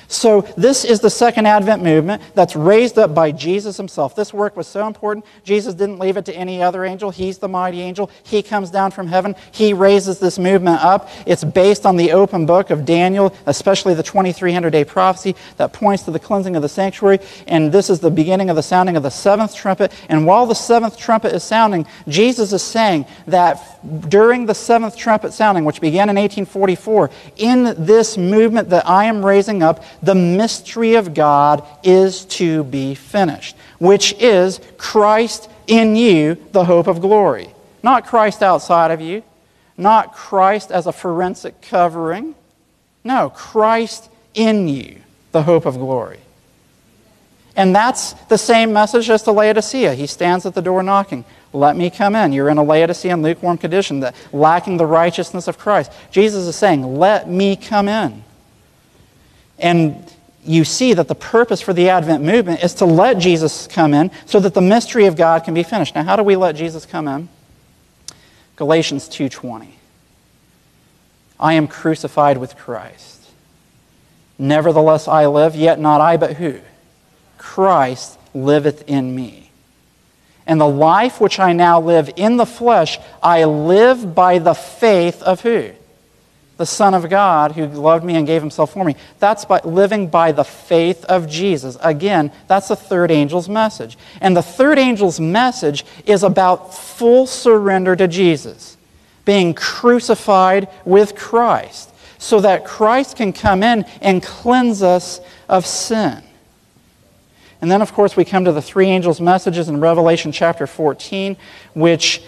So this is the Second Advent movement that's raised up by Jesus himself. This work was so important. Jesus didn't leave it to any other angel. He's the mighty angel. He comes down from heaven. He raises this movement up. It's based on the open book of Daniel, especially the 2300-day prophecy that points to the cleansing of the sanctuary. And this is the beginning of the sounding of the seventh trumpet. And while the seventh trumpet is sounding, Jesus is saying that during the seventh trumpet sounding, which began in 1844, in this movement that I am raising up, the mystery of God is to be finished, which is Christ in you, the hope of glory. Not Christ outside of you, not Christ as a forensic covering. No, Christ in you, the hope of glory. And that's the same message as to Laodicea. He stands at the door knocking. Let me come in. You're in a Laodicean lukewarm condition, that lacking the righteousness of Christ. Jesus is saying, let me come in. And you see that the purpose for the Advent movement is to let Jesus come in so that the mystery of God can be finished. Now, how do we let Jesus come in? Galatians 2:20. I am crucified with Christ. Nevertheless I live, yet not I, but who? Christ liveth in me. And the life which I now live in the flesh, I live by the faith of who? The Son of God who loved me and gave himself for me. That's by living by the faith of Jesus. Again, that's the third angel's message. And the third angel's message is about full surrender to Jesus, being crucified with Christ, so that Christ can come in and cleanse us of sin. And then, of course, we come to the three angels' messages in Revelation chapter 14, which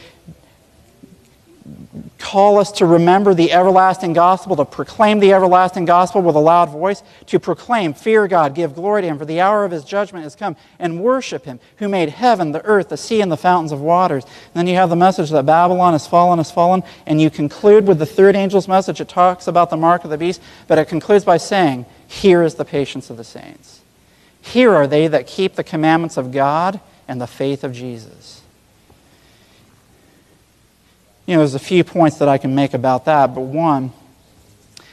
call us to remember the everlasting gospel, to proclaim the everlasting gospel with a loud voice, to proclaim, fear God, give glory to him, for the hour of his judgment has come, and worship him who made heaven, the earth, the sea, and the fountains of waters. And then you have the message that Babylon has fallen, and you conclude with the third angel's message. It talks about the mark of the beast, but it concludes by saying, here is the patience of the saints. Here are they that keep the commandments of God and the faith of Jesus. You know, there's a few points that I can make about that, but one,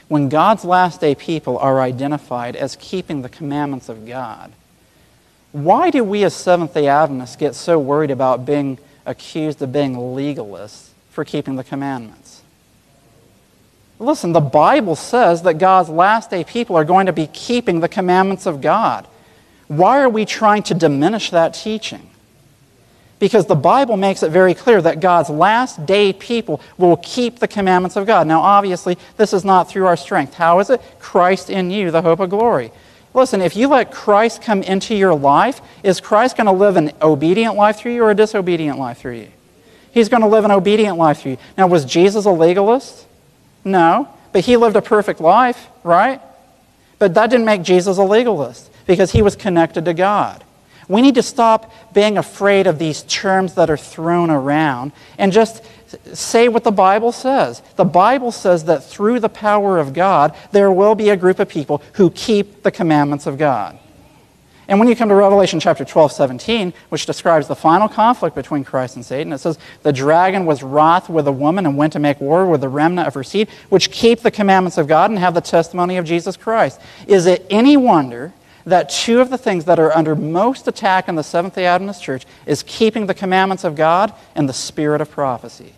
when God's last day people are identified as keeping the commandments of God, why do we as Seventh-day Adventists get so worried about being accused of being legalists for keeping the commandments? Listen, the Bible says that God's last day people are going to be keeping the commandments of God. Why are we trying to diminish that teaching? Because the Bible makes it very clear that God's last day people will keep the commandments of God. Now, obviously, this is not through our strength. How is it? Christ in you, the hope of glory. Listen, if you let Christ come into your life, is Christ going to live an obedient life through you or a disobedient life through you? He's going to live an obedient life through you. Now, was Jesus a legalist? No. But he lived a perfect life, right? But that didn't make Jesus a legalist, because he was connected to God. We need to stop being afraid of these terms that are thrown around and just say what the Bible says. The Bible says that through the power of God, there will be a group of people who keep the commandments of God. And when you come to Revelation chapter 12:17, which describes the final conflict between Christ and Satan, it says, "The dragon was wroth with the woman and went to make war with the remnant of her seed, which keep the commandments of God and have the testimony of Jesus Christ." Is it any wonder that two of the things that are under most attack in the Seventh-day Adventist Church is keeping the commandments of God and the spirit of prophecy?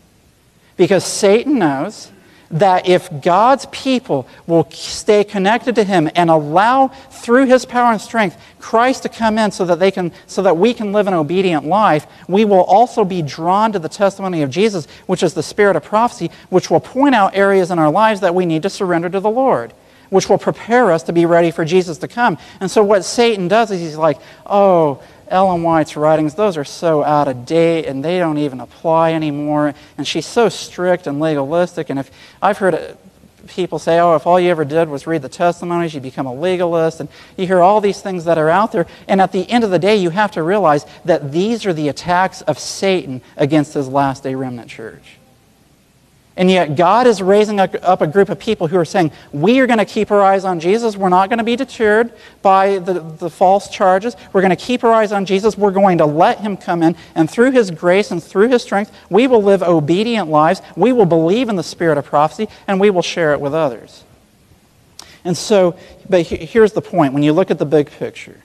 Because Satan knows that if God's people will stay connected to him and allow, through his power and strength, Christ to come in so that we can live an obedient life, we will also be drawn to the testimony of Jesus, which is the spirit of prophecy, which will point out areas in our lives that we need to surrender to the Lord, which will prepare us to be ready for Jesus to come. And so what Satan does is he's like, "Oh, Ellen White's writings, those are so out of date and they don't even apply anymore. And she's so strict and legalistic. And if I've heard people say, oh, if all you ever did was read the testimonies, you'd become a legalist." And you hear all these things that are out there. And at the end of the day, you have to realize that these are the attacks of Satan against his last day remnant church. And yet God is raising up a group of people who are saying, we are going to keep our eyes on Jesus. We're not going to be deterred by the false charges. We're going to keep our eyes on Jesus. We're going to let him come in. And through his grace and through his strength, we will live obedient lives. We will believe in the spirit of prophecy, and we will share it with others. And so, but here's the point. When you look at the big picture,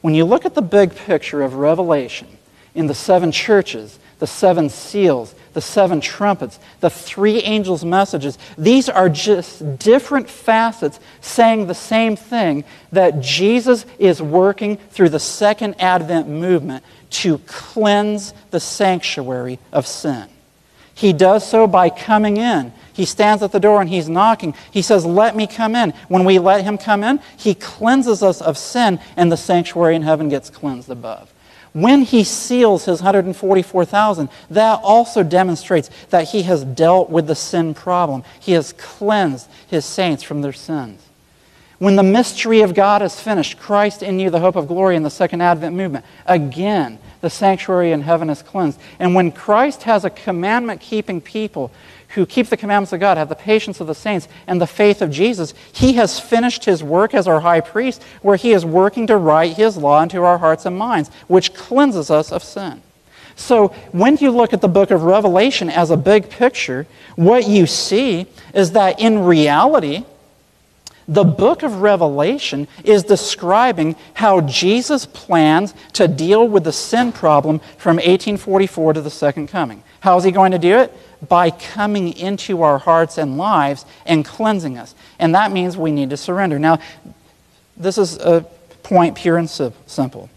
when you look at the big picture of Revelation in the seven churches, the seven seals, the seven trumpets, the three angels' messages. These are just different facets saying the same thing, that Jesus is working through the Second Advent movement to cleanse the sanctuary of sin. He does so by coming in. He stands at the door and he's knocking. He says, "Let me come in." When we let him come in, he cleanses us of sin, and the sanctuary in heaven gets cleansed above. When he seals his 144,000, that also demonstrates that he has dealt with the sin problem. He has cleansed his saints from their sins. When the mystery of God is finished, Christ in you, the hope of glory, in the Second Advent movement, again, the sanctuary in heaven is cleansed. And when Christ has a commandment-keeping people who keep the commandments of God, have the patience of the saints, and the faith of Jesus, he has finished his work as our high priest, where he is working to write his law into our hearts and minds, which cleanses us of sin. So when you look at the book of Revelation as a big picture, what you see is that in reality, the book of Revelation is describing how Jesus plans to deal with the sin problem from 1844 to the second coming. How is he going to do it? By coming into our hearts and lives and cleansing us. And that means we need to surrender. Now, this is a point pure and simple.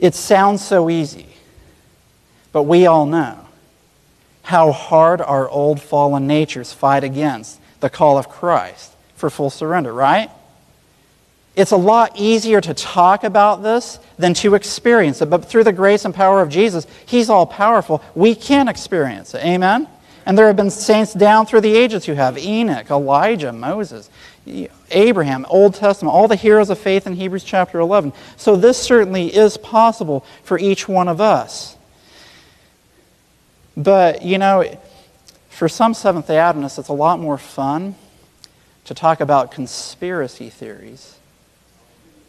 It sounds so easy, but we all know how hard our old fallen natures fight against the call of Christ for full surrender, right? It's a lot easier to talk about this than to experience it. But through the grace and power of Jesus, he's all-powerful. We can experience it. Amen? And there have been saints down through the ages who have: Enoch, Elijah, Moses, Abraham, Old Testament, all the heroes of faith in Hebrews chapter 11. So this certainly is possible for each one of us. But, you know, for some Seventh-day Adventists, it's a lot more fun to talk about conspiracy theories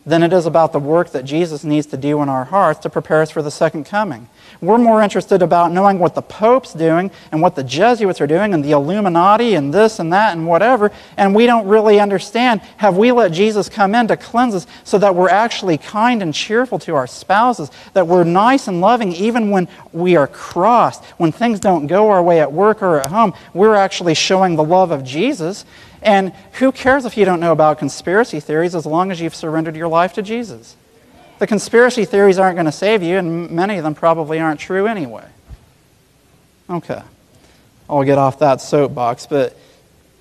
than it is about the work that Jesus needs to do in our hearts to prepare us for the second coming. We're more interested about knowing what the Pope's doing and what the Jesuits are doing and the Illuminati and this and that and whatever, and we don't really understand, have we let Jesus come in to cleanse us so that we're actually kind and cheerful to our spouses, that we're nice and loving even when we are crossed, when things don't go our way at work or at home? We're actually showing the love of Jesus. And who cares if you don't know about conspiracy theories as long as you've surrendered your life to Jesus? The conspiracy theories aren't going to save you, and many of them probably aren't true anyway. Okay, I'll get off that soapbox, but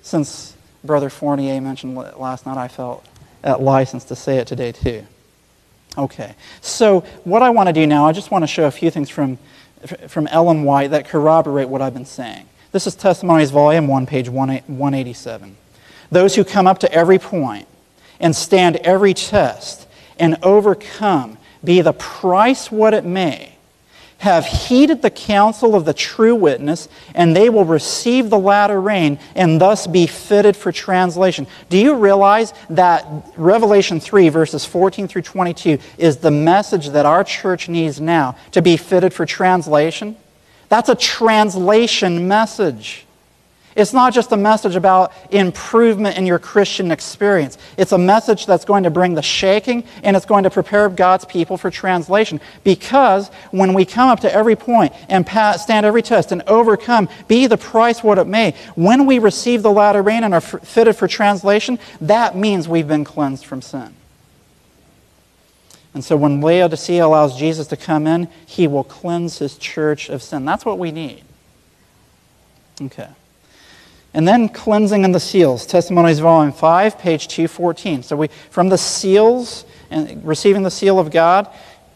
since Brother Fournier mentioned it last night, I felt at license to say it today too. Okay, so what I want to do now, I just want to show a few things from Ellen White that corroborate what I've been saying. This is Testimonies, Volume 1, page 187. Those who come up to every point and stand every test and overcome, be the price what it may, have heeded the counsel of the true witness, and they will receive the latter rain and thus be fitted for translation. Do you realize that Revelation 3, verses 14 through 22 is the message that our church needs now to be fitted for translation? That's a translation message. It's not just a message about improvement in your Christian experience. It's a message that's going to bring the shaking, and it's going to prepare God's people for translation. Because when we come up to every point and stand every test and overcome, be the price what it may, when we receive the latter rain and are fitted for translation, that means we've been cleansed from sin. And so when Laodicea allows Jesus to come in, he will cleanse his church of sin. That's what we need. Okay. And then cleansing in the seals, Testimonies Volume 5, page 214. So from the seals and receiving the seal of God,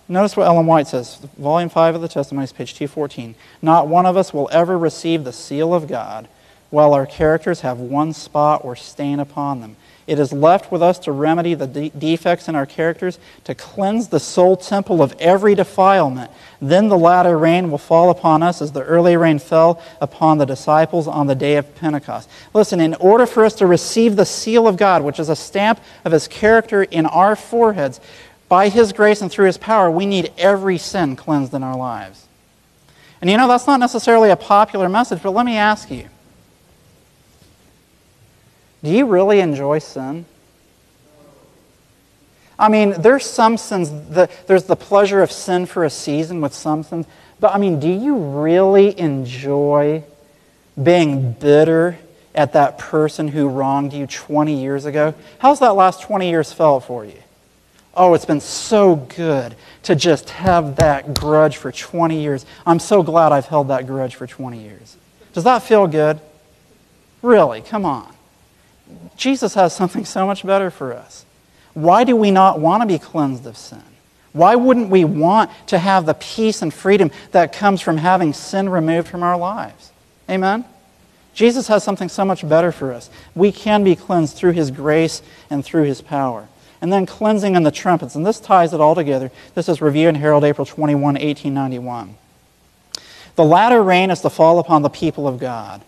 notice what Ellen White says, Volume 5 of the Testimonies, page 214. Not one of us will ever receive the seal of God while our characters have one spot or stain upon them. It is left with us to remedy the defects in our characters, to cleanse the soul temple of every defilement. Then the latter rain will fall upon us as the early rain fell upon the disciples on the day of Pentecost. Listen, in order for us to receive the seal of God, which is a stamp of his character in our foreheads, by his grace and through his power, we need every sin cleansed in our lives. And you know, that's not necessarily a popular message, but let me ask you, do you really enjoy sin? I mean, there's some sins, there's the pleasure of sin for a season with some sins, but I mean, do you really enjoy being bitter at that person who wronged you 20 years ago? How's that last 20 years felt for you? Oh, it's been so good to just have that grudge for 20 years. I'm so glad I've held that grudge for 20 years. Does that feel good? Really, come on. Jesus has something so much better for us. Why do we not want to be cleansed of sin? Why wouldn't we want to have the peace and freedom that comes from having sin removed from our lives? Amen? Jesus has something so much better for us. We can be cleansed through his grace and through his power. And then cleansing in the trumpets. And this ties it all together. This is Review and Herald, April 21, 1891. The latter rain is to fall upon the people of God.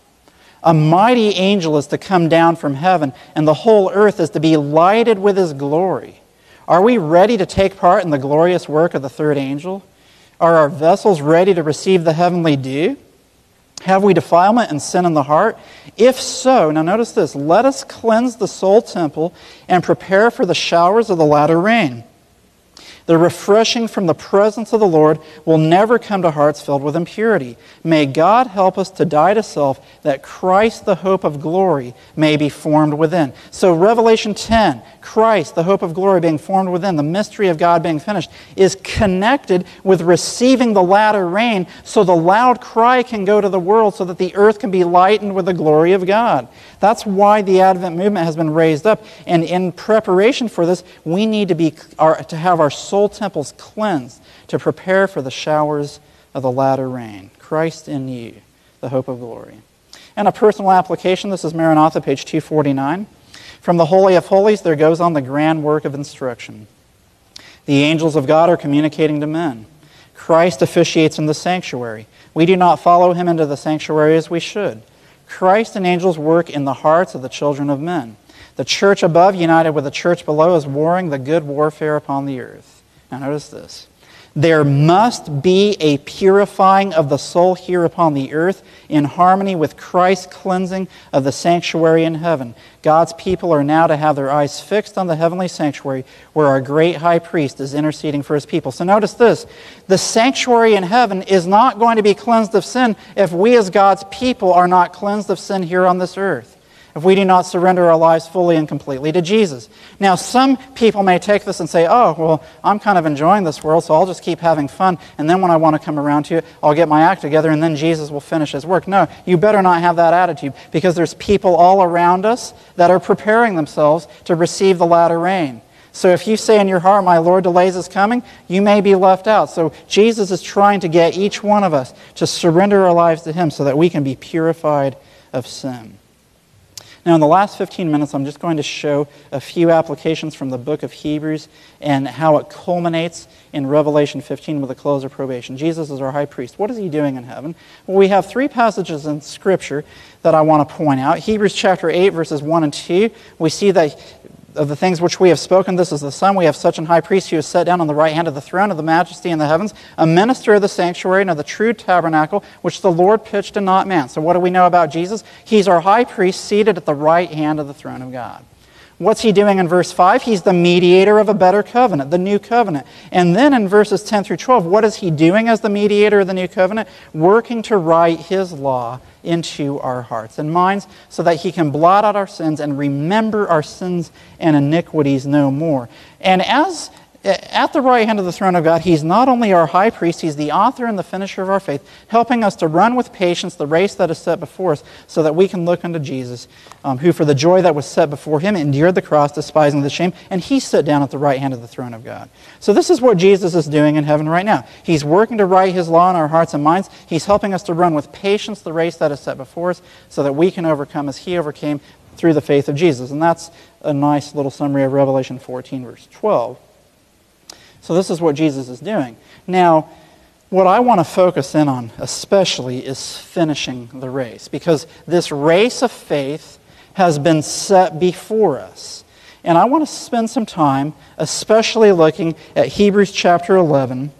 A mighty angel is to come down from heaven, and the whole earth is to be lighted with his glory. Are we ready to take part in the glorious work of the third angel? Are our vessels ready to receive the heavenly dew? Have we defilement and sin in the heart? If so, now notice this, let us cleanse the soul temple and prepare for the showers of the latter rain. The refreshing from the presence of the Lord will never come to hearts filled with impurity. May God help us to die to self, that Christ, the hope of glory, may be formed within. So Revelation 10, Christ, the hope of glory, being formed within, the mystery of God being finished, is connected with receiving the latter rain, so the loud cry can go to the world, so that the earth can be lightened with the glory of God. That's why the Advent movement has been raised up. And in preparation for this, we need to have our soul temples cleansed to prepare for the showers of the latter rain. Christ in you, the hope of glory. And a personal application, this is Maranatha, page 249. From the Holy of Holies there goes on the grand work of instruction. The angels of God are communicating to men. Christ officiates in the sanctuary. We do not follow him into the sanctuary as we should. Christ and angels work in the hearts of the children of men. The church above, united with the church below, is warring the good warfare upon the earth. Now notice this. There must be a purifying of the soul here upon the earth in harmony with Christ's cleansing of the sanctuary in heaven. God's people are now to have their eyes fixed on the heavenly sanctuary where our great high priest is interceding for his people. So notice this. The sanctuary in heaven is not going to be cleansed of sin if we as God's people are not cleansed of sin here on this earth, if we do not surrender our lives fully and completely to Jesus. Now, some people may take this and say, oh, well, I'm kind of enjoying this world, so I'll just keep having fun, and then when I want to come around to it, I'll get my act together, and then Jesus will finish his work. No, you better not have that attitude, because there's people all around us that are preparing themselves to receive the latter rain. So if you say in your heart, my Lord delays his coming, you may be left out. So Jesus is trying to get each one of us to surrender our lives to him so that we can be purified of sin. Now in the last 15 minutes, I'm just going to show a few applications from the book of Hebrews and how it culminates in Revelation 15 with the close of probation. Jesus is our high priest. What is he doing in heaven? Well, we have three passages in Scripture that I want to point out. Hebrews chapter 8, verses 1 and 2, we see that of the things which we have spoken, this is the Son. We have such an high priest who is set down on the right hand of the throne of the majesty in the heavens, a minister of the sanctuary and of the true tabernacle, which the Lord pitched and not man. So what do we know about Jesus? He's our high priest seated at the right hand of the throne of God. What's he doing in verse 5? He's the mediator of a better covenant, the new covenant. And then in verses 10 through 12, what is he doing as the mediator of the new covenant? Working to write his law into our hearts and minds so that he can blot out our sins and remember our sins and iniquities no more. And as at the right hand of the throne of God, he's not only our high priest, he's the author and the finisher of our faith, helping us to run with patience the race that is set before us so that we can look unto Jesus, who for the joy that was set before him endured the cross, despising the shame, and he sat down at the right hand of the throne of God. So this is what Jesus is doing in heaven right now. He's working to write his law in our hearts and minds. He's helping us to run with patience the race that is set before us so that we can overcome as he overcame through the faith of Jesus. And that's a nice little summary of Revelation 14, verse 12. So this is what Jesus is doing. Now, what I want to focus in on especially is finishing the race, because this race of faith has been set before us. And I want to spend some time especially looking at Hebrews chapter 11,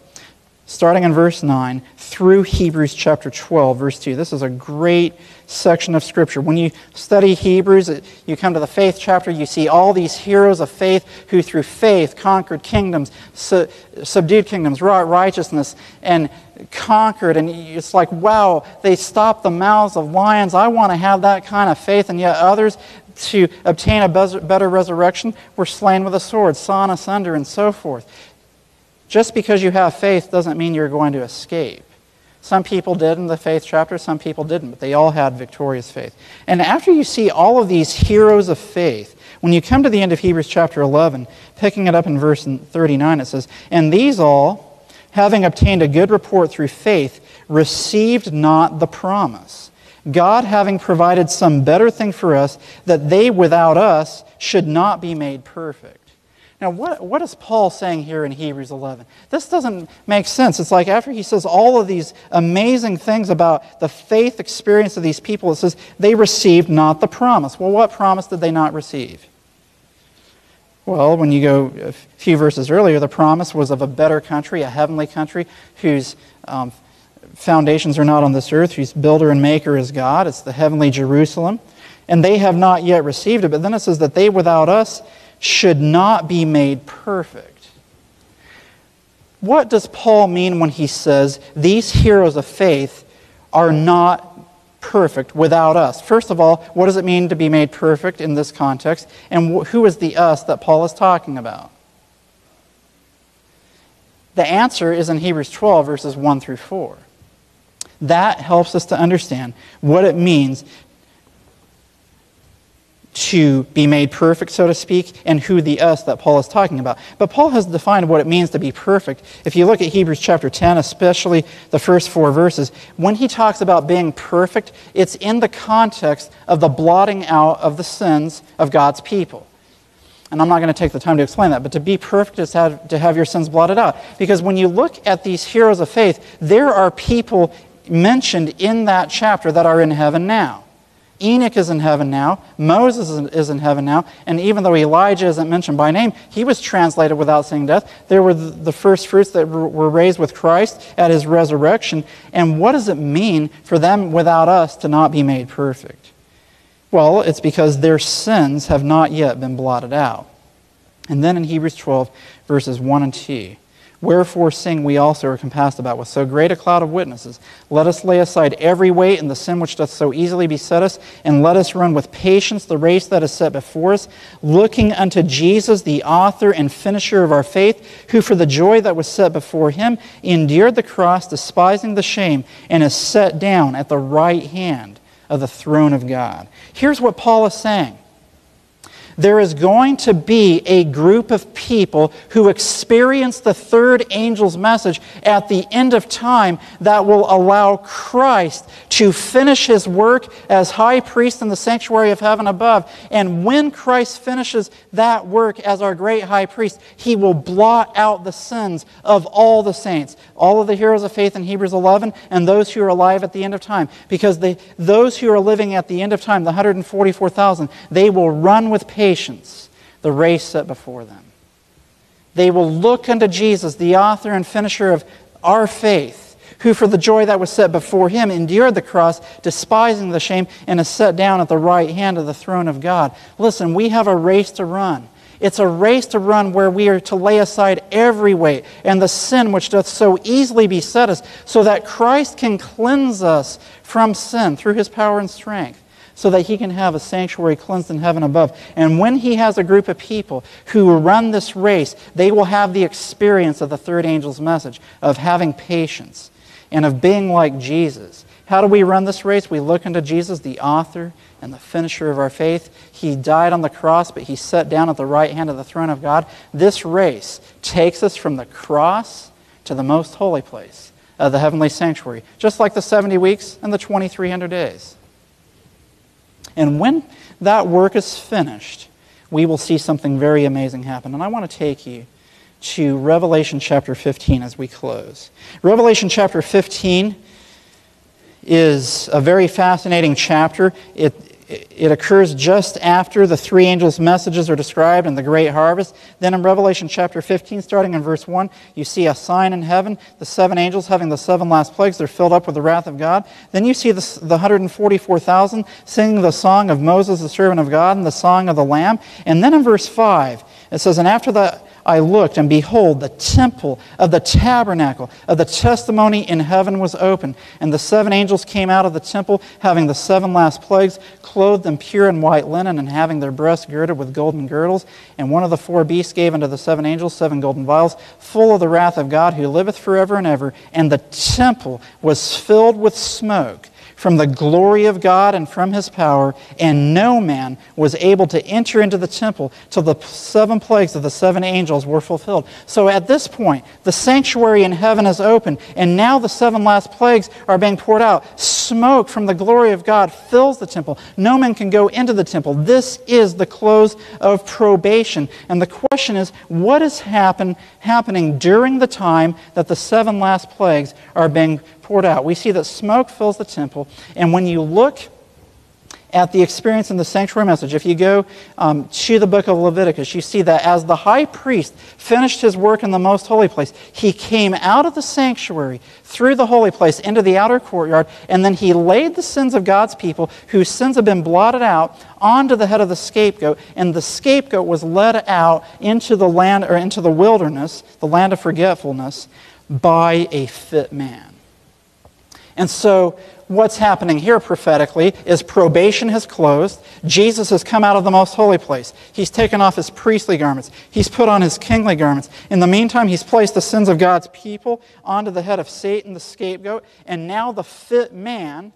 starting in verse 9, through Hebrews chapter 12, verse 2. This is a great section of Scripture. When you study Hebrews, you come to the faith chapter, you see all these heroes of faith who through faith conquered kingdoms, subdued kingdoms, wrought righteousness, and conquered. And it's like, wow, they stopped the mouths of lions. I want to have that kind of faith. And yet others, to obtain a better resurrection, were slain with a sword, sawn asunder, and so forth. Just because you have faith doesn't mean you're going to escape. Some people did in the faith chapter, some people didn't, but they all had victorious faith. And after you see all of these heroes of faith, when you come to the end of Hebrews chapter 11, picking it up in verse 39, it says, "And these all, having obtained a good report through faith, received not the promise, God having provided some better thing for us, that they without us should not be made perfect." Now, what is Paul saying here in Hebrews 11? This doesn't make sense. It's like after he says all of these amazing things about the faith experience of these people, it says they received not the promise. Well, what promise did they not receive? Well, when you go a few verses earlier, the promise was of a better country, a heavenly country, whose foundations are not on this earth, whose builder and maker is God. It's the heavenly Jerusalem. And they have not yet received it. But then it says that they without us should not be made perfect. What does Paul mean when he says these heroes of faith are not perfect without us? First of all, what does it mean to be made perfect in this context? And who is the us that Paul is talking about? The answer is in Hebrews 12, verses 1 through 4. That helps us to understand what it means to be made perfect, so to speak, and who the us that Paul is talking about. But Paul has defined what it means to be perfect. If you look at Hebrews chapter 10, especially the first four verses, when he talks about being perfect, it's in the context of the blotting out of the sins of God's people. And I'm not going to take the time to explain that, but to be perfect is to have your sins blotted out. Because when you look at these heroes of faith, there are people mentioned in that chapter that are in heaven now. Enoch is in heaven now, Moses is in heaven now, and even though Elijah isn't mentioned by name, he was translated without seeing death. There were the first fruits that were raised with Christ at his resurrection. And what does it mean for them without us to not be made perfect? Well, it's because their sins have not yet been blotted out. And then in Hebrews 12, verses 1 and 2, "Wherefore, seeing we also are compassed about with so great a cloud of witnesses, let us lay aside every weight and the sin which doth so easily beset us, and let us run with patience the race that is set before us, looking unto Jesus, the author and finisher of our faith, who for the joy that was set before him endured the cross, despising the shame, and is set down at the right hand of the throne of God." Here's what Paul is saying. there is going to be a group of people who experience the third angel's message at the end of time that will allow Christ to finish his work as high priest in the sanctuary of heaven above. And when Christ finishes that work as our great high priest, he will blot out the sins of all the saints, all of the heroes of faith in Hebrews 11, and those who are alive at the end of time. Because those who are living at the end of time, the 144,000, they will run with patience the race set before them. They will look unto Jesus, the author and finisher of our faith, who for the joy that was set before him endured the cross, despising the shame, and is set down at the right hand of the throne of God. Listen, we have a race to run. It's a race to run where we are to lay aside every weight and the sin which doth so easily beset us, so that Christ can cleanse us from sin through his power and strength, so that he can have a sanctuary cleansed in heaven above. And when he has a group of people who run this race, they will have the experience of the third angel's message, of having patience and of being like Jesus. How do we run this race? We look unto Jesus, the author and the finisher of our faith. He died on the cross, but he sat down at the right hand of the throne of God. This race takes us from the cross to the most holy place of the heavenly sanctuary, just like the 70 weeks and the 2,300 days. And when that work is finished, we will see something very amazing happen. And I want to take you to Revelation chapter 15 as we close. Revelation chapter 15 is a very fascinating chapter. It occurs just after the three angels' messages are described in the great harvest. Then in Revelation chapter 15, starting in verse 1, you see a sign in heaven, the seven angels having the seven last plagues. They're filled up with the wrath of God. Then you see the 144,000 singing the song of Moses, the servant of God, and the song of the Lamb. And then in verse 5, it says, "And after that I looked, and behold, the temple of the tabernacle of the testimony in heaven was open. And the seven angels came out of the temple, having the seven last plagues, clothed in pure and white linen, and having their breasts girded with golden girdles. And one of the four beasts gave unto the seven angels 7 golden vials, full of the wrath of God, who liveth forever and ever. And the temple was filled with smoke from the glory of God and from his power, and no man was able to enter into the temple till the 7 plagues of the 7 angels were fulfilled." So at this point, the sanctuary in heaven is open, and now the 7 last plagues are being poured out. Smoke from the glory of God fills the temple. No man can go into the temple. This is the close of probation. And the question is, what is happening during the time that the 7 last plagues are being poured out? We see that smoke fills the temple, and when you look at the experience in the sanctuary message, if you go to the book of Leviticus, you see that as the high priest finished his work in the most holy place, he came out of the sanctuary through the holy place into the outer courtyard, and then he laid the sins of God's people, whose sins have been blotted out, onto the head of the scapegoat, and the scapegoat was led out into the land, or into the wilderness, the land of forgetfulness, by a fit man. And so what's happening here prophetically is probation has closed. Jesus has come out of the most holy place. He's taken off his priestly garments. He's put on his kingly garments. In the meantime, he's placed the sins of God's people onto the head of Satan, the scapegoat. And now the fit man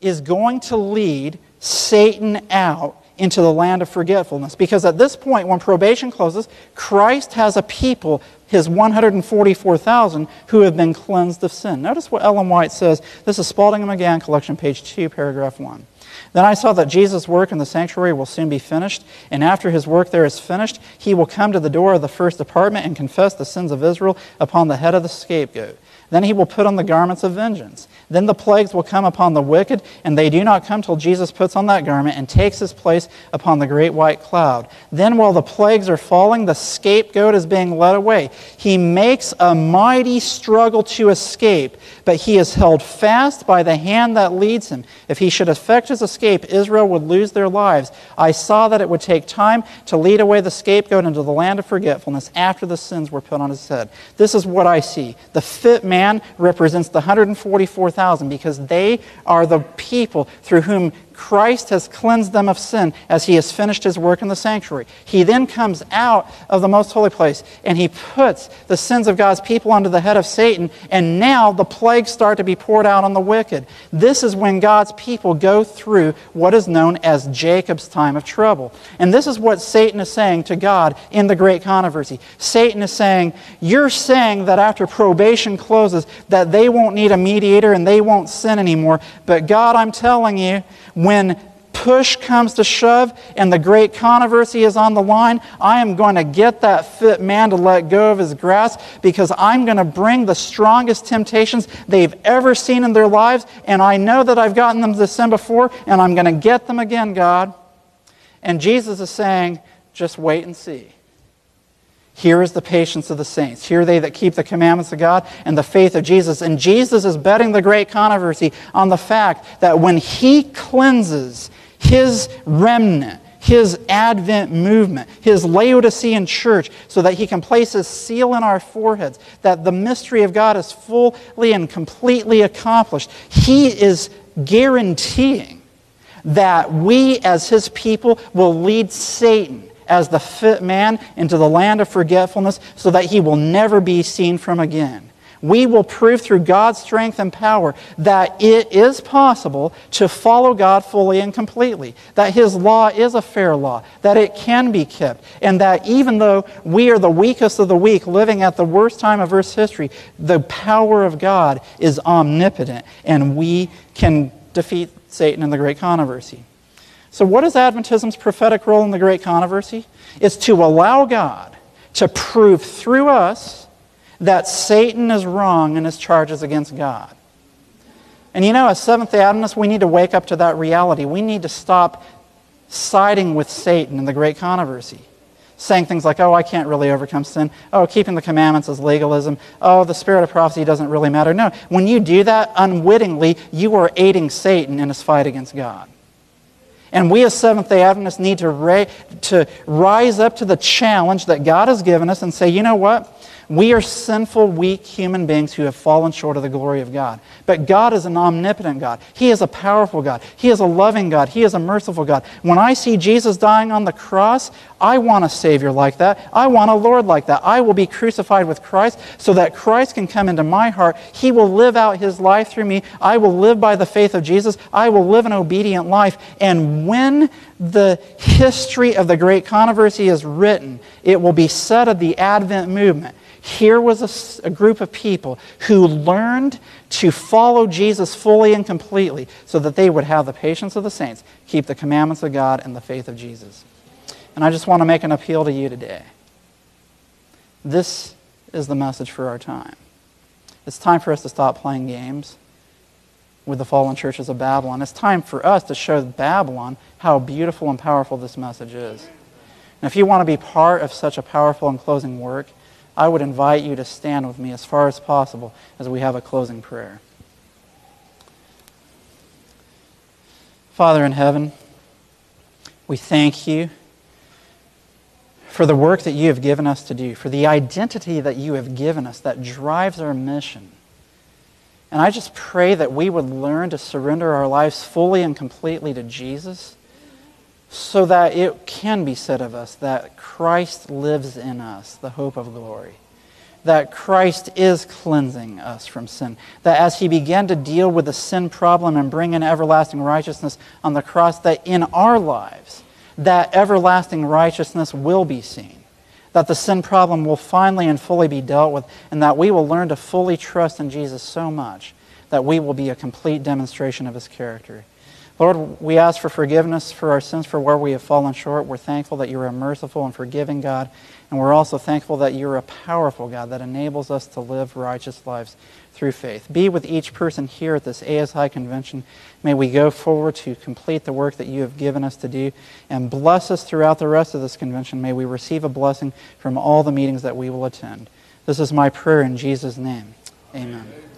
is going to lead Satan out into the land of forgetfulness. Because at this point, when probation closes, Christ has a people, his 144,000, who have been cleansed of sin. Notice what Ellen White says. This is Spalding and McGann Collection, page 2, paragraph 1. "Then I saw that Jesus' work in the sanctuary will soon be finished, and after his work there is finished, he will come to the door of the first apartment and confess the sins of Israel upon the head of the scapegoat. Then he will put on the garments of vengeance. Then the plagues will come upon the wicked, and they do not come till Jesus puts on that garment and takes his place upon the great white cloud. Then while the plagues are falling, the scapegoat is being led away. He makes a mighty struggle to escape, but he is held fast by the hand that leads him. If he should effect his escape, Israel would lose their lives. I saw that it would take time to lead away the scapegoat into the land of forgetfulness after the sins were put on his head." This is what I see. The fit man represents the 144,000, because they are the people through whom Christ has cleansed them of sin as he has finished his work in the sanctuary. He then comes out of the most holy place and he puts the sins of God's people under the head of Satan, and now the plagues start to be poured out on the wicked. This is when God's people go through what is known as Jacob's time of trouble. And this is what Satan is saying to God in the Great Controversy. Satan is saying, you're saying that after probation closes that they won't need a mediator and they won't sin anymore, but God, I'm telling you, when push comes to shove and the Great Controversy is on the line, I am going to get that fit man to let go of his grasp, because I'm going to bring the strongest temptations they've ever seen in their lives, and I know that I've gotten them to sin before, and I'm going to get them again, God. And Jesus is saying, just wait and see. Here is the patience of the saints. Here are they that keep the commandments of God and the faith of Jesus. And Jesus is betting the Great Controversy on the fact that when he cleanses his remnant, his Advent movement, his Laodicean church, so that he can place his seal in our foreheads, that the mystery of God is fully and completely accomplished, he is guaranteeing that we as his people will lead Satan as the fit man into the land of forgetfulness, so that he will never be seen from again. We will prove through God's strength and power that it is possible to follow God fully and completely, that his law is a fair law, that it can be kept, and that even though we are the weakest of the weak, living at the worst time of Earth's history, the power of God is omnipotent, and we can defeat Satan in the Great Controversy. So what is Adventism's prophetic role in the Great Controversy? It's to allow God to prove through us that Satan is wrong in his charges against God. And you know, as Seventh-day Adventists, we need to wake up to that reality. We need to stop siding with Satan in the Great Controversy, saying things like, oh, I can't really overcome sin. Oh, keeping the commandments is legalism. Oh, the spirit of prophecy doesn't really matter. No, when you do that, unwittingly, you are aiding Satan in his fight against God. And we as Seventh-day Adventists need to rise up to the challenge that God has given us and say, you know what? We are sinful, weak human beings who have fallen short of the glory of God. But God is an omnipotent God. He is a powerful God. He is a loving God. He is a merciful God. When I see Jesus dying on the cross, I want a Savior like that. I want a Lord like that. I will be crucified with Christ so that Christ can come into my heart. He will live out his life through me. I will live by the faith of Jesus. I will live an obedient life. And when the history of the Great Controversy is written, it will be said of the Advent movement, here was a group of people who learned to follow Jesus fully and completely so that they would have the patience of the saints, keep the commandments of God, and the faith of Jesus. And I just want to make an appeal to you today. This is the message for our time. It's time for us to stop playing games with the fallen churches of Babylon. It's time for us to show Babylon how beautiful and powerful this message is. And if you want to be part of such a powerful and closing work, I would invite you to stand with me as far as possible as we have a closing prayer. Father in heaven, we thank you for the work that you have given us to do, for the identity that you have given us that drives our mission. And I just pray that we would learn to surrender our lives fully and completely to Jesus, so that it can be said of us that Christ lives in us, the hope of glory, that Christ is cleansing us from sin, that as he began to deal with the sin problem and bring in everlasting righteousness on the cross, that in our lives that everlasting righteousness will be seen, that the sin problem will finally and fully be dealt with, and that we will learn to fully trust in Jesus so much that we will be a complete demonstration of his character. Lord, we ask for forgiveness for our sins, for where we have fallen short. We're thankful that you're a merciful and forgiving God, and we're also thankful that you're a powerful God that enables us to live righteous lives through faith. Be with each person here at this ASI convention. May we go forward to complete the work that you have given us to do, and bless us throughout the rest of this convention. May we receive a blessing from all the meetings that we will attend. This is my prayer in Jesus' name. Amen.